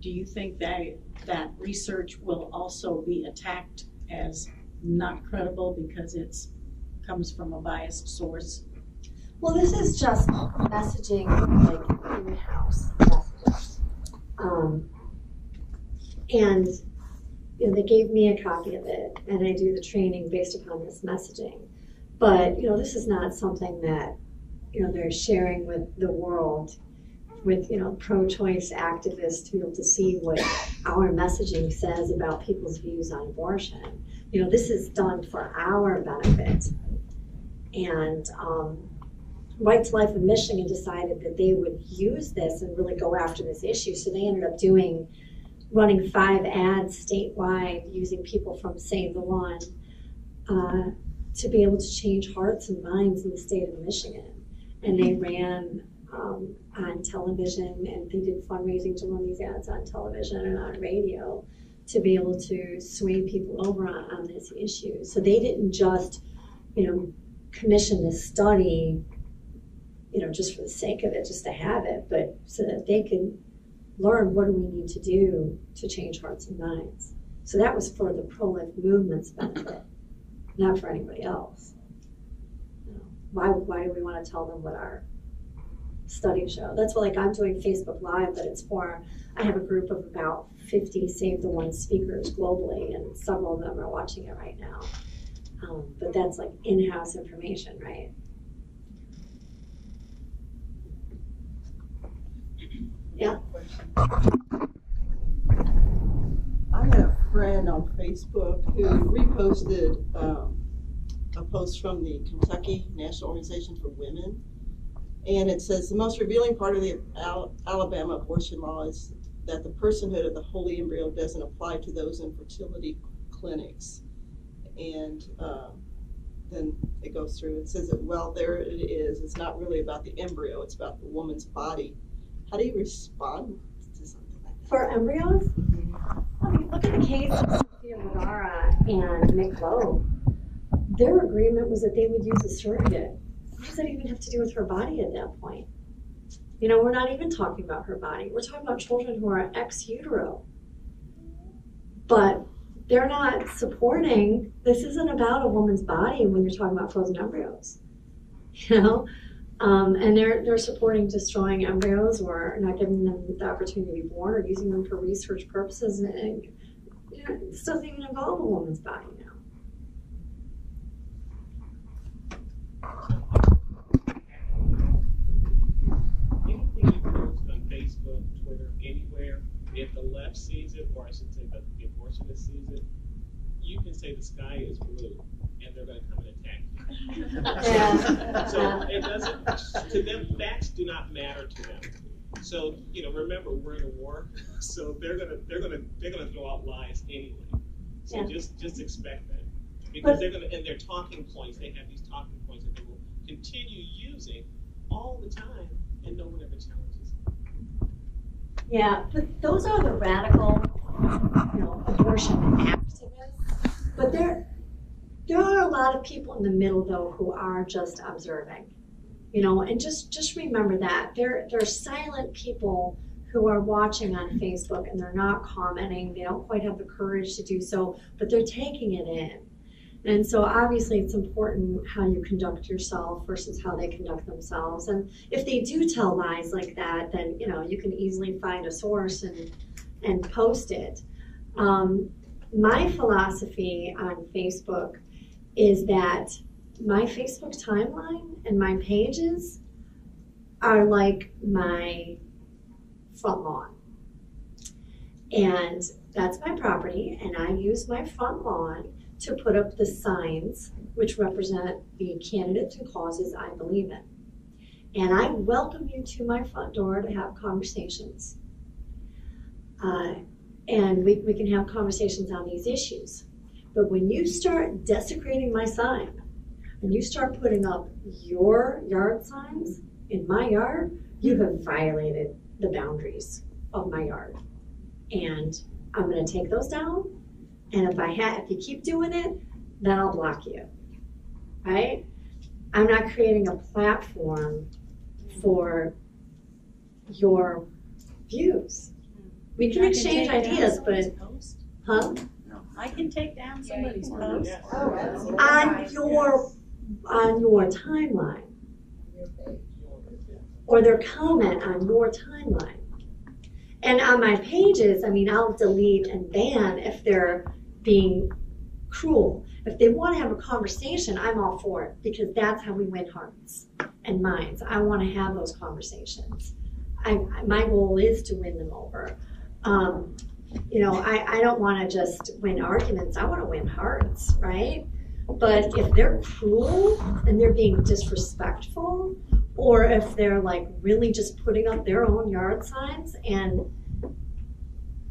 do you think that that research will also be attacked as not credible because it comes from a biased source? Well, this is just messaging, like in-house messages. Um, and you know, they gave me a copy of it, and I do the training based upon this messaging. But you know, this is not something that you know they're sharing with the world, with you know pro-choice activists to be able to see what our messaging says about people's views on abortion. You know, this is done for our benefit. And um, Right to Life of Michigan decided that they would use this and really go after this issue. So they ended up doing, running five ads statewide using people from Save the One uh, to be able to change hearts and minds in the state of Michigan. And they ran um, on television, and they did fundraising to run these ads on television and on radio, to be able to sway people over on, on this issue. So they didn't just, you know, commission this study, you know, just for the sake of it, just to have it, but so that they could learn what do we need to do to change hearts and minds. So that was for the pro-life movement's benefit, not for anybody else. You know, why, why do we want to tell them what our study show? That's what, like, I'm doing Facebook Live, but it's for, I have a group of about fifty Save the One speakers globally, and several of them are watching it right now. Um, but that's like in-house information, right? Yeah. I had a friend on Facebook who reposted um, a post from the Kentucky National Organization for Women. And it says, the most revealing part of the Al Alabama abortion law is that the personhood of the holy embryo doesn't apply to those in fertility clinics. And um, then it goes through and says that, well, there it is. It's not really about the embryo. It's about the woman's body. How do you respond to something like that? For embryos? Mm-hmm. I mean, look at the case of Sophia Vergara and Nick Loeb. Their agreement was that they would use a surrogate. What does that even have to do with her body at that point? You know, we're not even talking about her body. We're talking about children who are ex-utero. But they're not supporting, this isn't about a woman's body when you're talking about frozen embryos, you know? Um, and they're, they're supporting destroying embryos or not giving them the opportunity to be born or using them for research purposes. And, and you know, this doesn't even involve a woman's body now. Facebook, Twitter, anywhere, if the left sees it, or I should say that the abortionist sees it, you can can say the sky is blue, and they're going to come and attack you. Yeah. So it doesn't, to them, facts do not matter to them. So, you know, remember, we're in a war, so they're going to they're going to they're going to throw out lies anyway. So yeah. just just expect that, because but, they're going to, and their talking points, they have these talking points that they will continue using all the time, and no one ever challenges them. Yeah, but those are the radical, you know, abortion activists. But there, there are a lot of people in the middle, though, who are just observing. You know, and just, just remember that. There, there are silent people who are watching on Facebook, and they're not commenting. They don't quite have the courage to do so, but they're taking it in. And so obviously it's important how you conduct yourself versus how they conduct themselves. And if they do tell lies like that, then, you know, you can easily find a source and, and post it. Um, my philosophy on Facebook is that my Facebook timeline and my pages are like my front lawn. And that's my property, and I use my front lawn to put up the signs which represent the candidates and causes I believe in. And I welcome you to my front door to have conversations. Uh, and we, we can have conversations on these issues. But when you start desecrating my sign, when you start putting up your yard signs in my yard, you have violated the boundaries of my yard. And I'm going to take those down. And if I ha if you keep doing it, then I'll block you. Right? I'm not creating a platform for your views. We can I exchange can ideas, but huh? No, I can take down somebody's yeah, post yeah. oh, on your. Yes. On your timeline, or their comment on your timeline. And on my pages, I mean, I'll delete and ban if they're being cruel. If they want to have a conversation, I'm all for it, because that's how we win hearts and minds. I want to have those conversations. I, my goal is to win them over. Um, you know, I, I don't want to just win arguments. I want to win hearts, right? But if they're cruel and they're being disrespectful, or if they're like really just putting up their own yard signs and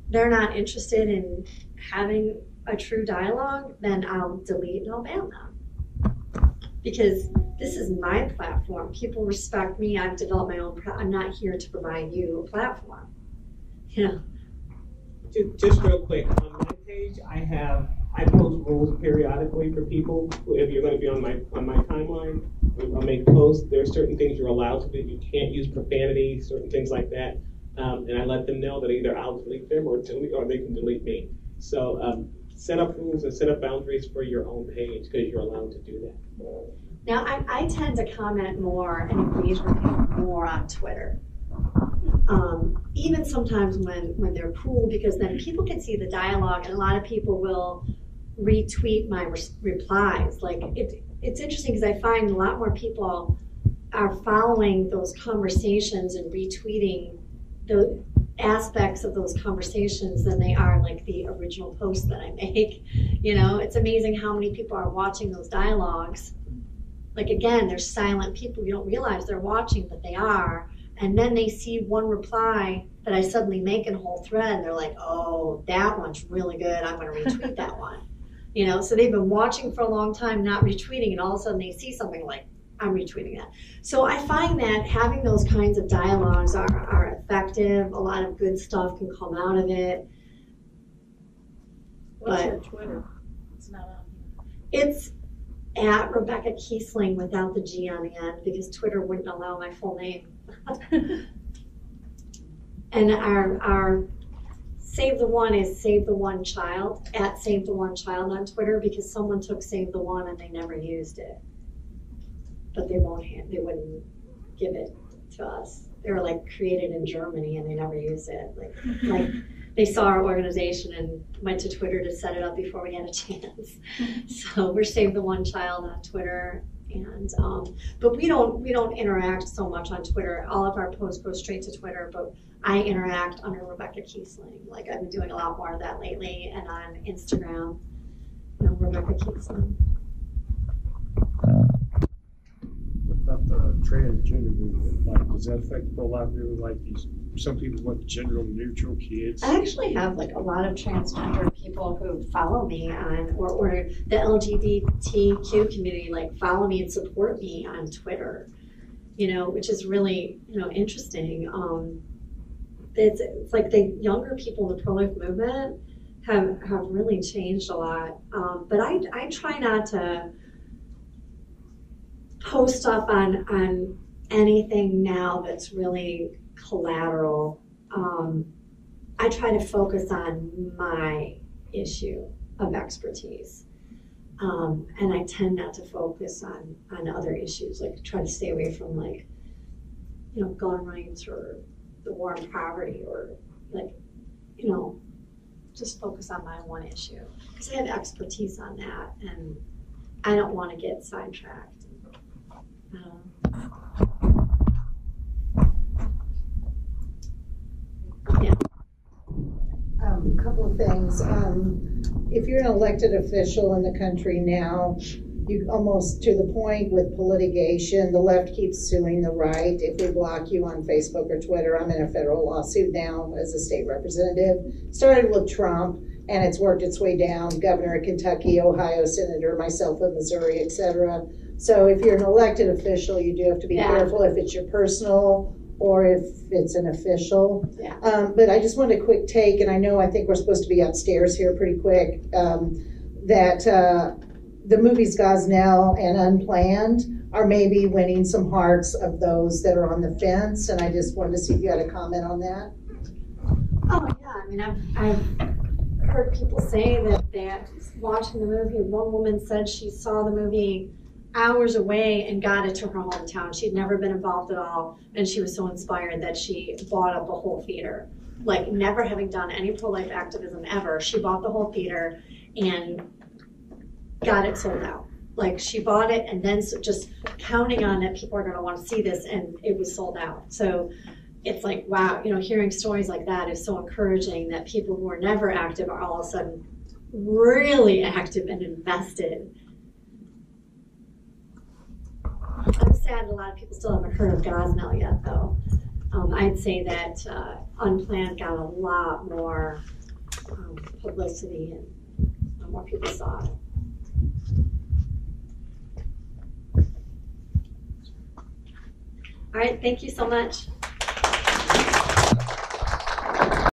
they're not interested in having a true dialogue, then I'll delete and I'll ban them. Because this is my platform. People respect me. I've developed my own, pro I'm not here to provide you a platform. Yeah. Just, just real quick, on my page, I have I post rules periodically for people. If you're going to be on my on my timeline, I'll make posts. There are certain things you're allowed to do. You can't use profanity, certain things like that. Um, and I let them know that either I'll delete them or, delete, or they can delete me. So um, set up rules and set up boundaries for your own page, because you're allowed to do that. Now, I, I tend to comment more and engage with people more on Twitter. Um, even sometimes when, when they're cool, because then people can see the dialogue, and a lot of people will retweet my re replies. Like, it, it's interesting, because I find a lot more people are following those conversations and retweeting the aspects of those conversations than they are like the original post that I make. You know, it's amazing how many people are watching those dialogues. Like, again, they're silent people. You don't realize they're watching, but they are. And then they see one reply that I suddenly make in a whole thread, and they're like, oh, that one's really good. I'm going to retweet that one. You know, so they've been watching for a long time, not retweeting, and all of a sudden they see something like, I'm retweeting that. So I find that having those kinds of dialogues are, are effective. A lot of good stuff can come out of it. What's your Twitter? It's not on here. It's at Rebecca Kiessling without the G on the end, because Twitter wouldn't allow my full name. And our, our Save the One is Save the One Child, at Save the One Child on Twitter, because someone took Save the One and they never used it. But they won't hand, they wouldn't give it to us. They were like created in Germany and they never used it. Like, like they saw our organization and went to Twitter to set it up before we had a chance. So we're Save the One Child on Twitter. And um, but we don't we don't interact so much on Twitter. All of our posts go straight to Twitter, but I interact under Rebecca Kiessling. Like, I've been doing a lot more of that lately, and on Instagram. and Rebecca Kiessling. What about the transgender movement? Like, does that affect a lot of people? Like, these, some people want gender neutral kids. I actually have like a lot of transgender people who follow me on, or, or the L G B T Q community, like follow me and support me on Twitter. You know, which is really, you know, interesting. Um, it's, it's like the younger people in the pro-life movement have have really changed a lot. Um, but I I try not to post up on on anything now that's really collateral. Um, I try to focus on my issue of expertise. Um, and I tend not to focus on, on other issues, like try to stay away from like, you know, gun rights or the war on poverty, or like, you know, just focus on my one issue. Because I have expertise on that and I don't want to get sidetracked. Um, yeah. Um, a couple of things. Um, If you're an elected official in the country now, you almost to the point with litigation, the left keeps suing the right. If they block you on Facebook or Twitter, I'm in a federal lawsuit now as a state representative. Started with Trump, and it's worked its way down. Governor of Kentucky, Ohio senator, myself in Missouri, et cetera. So if you're an elected official, you do have to be yeah. careful if it's your personal or if it's an official. Yeah. Um, but I just want a quick take, and I know I think we're supposed to be upstairs here pretty quick, um, that uh, the movies Gosnell and Unplanned are maybe winning some hearts of those that are on the fence, and I just wanted to see if you had a comment on that. Oh, yeah, I mean, I've, I've heard people say that, that watching the movie, one woman said she saw the movie hours away and got it to her hometown. She'd never been involved at all, and she was so inspired that she bought up a whole theater. Like, never having done any pro-life activism ever, she bought the whole theater and got it sold out. Like, she bought it and then just counting on that people are going to want to see this, and it was sold out. So it's like, wow, you know, hearing stories like that is so encouraging, that people who are never active are all of a sudden really active and invested. I'm sad a lot of people still haven't heard of Gosnell yet, though. Um, I'd say that uh, Unplanned got a lot more um, publicity and more people saw it. All right, thank you so much.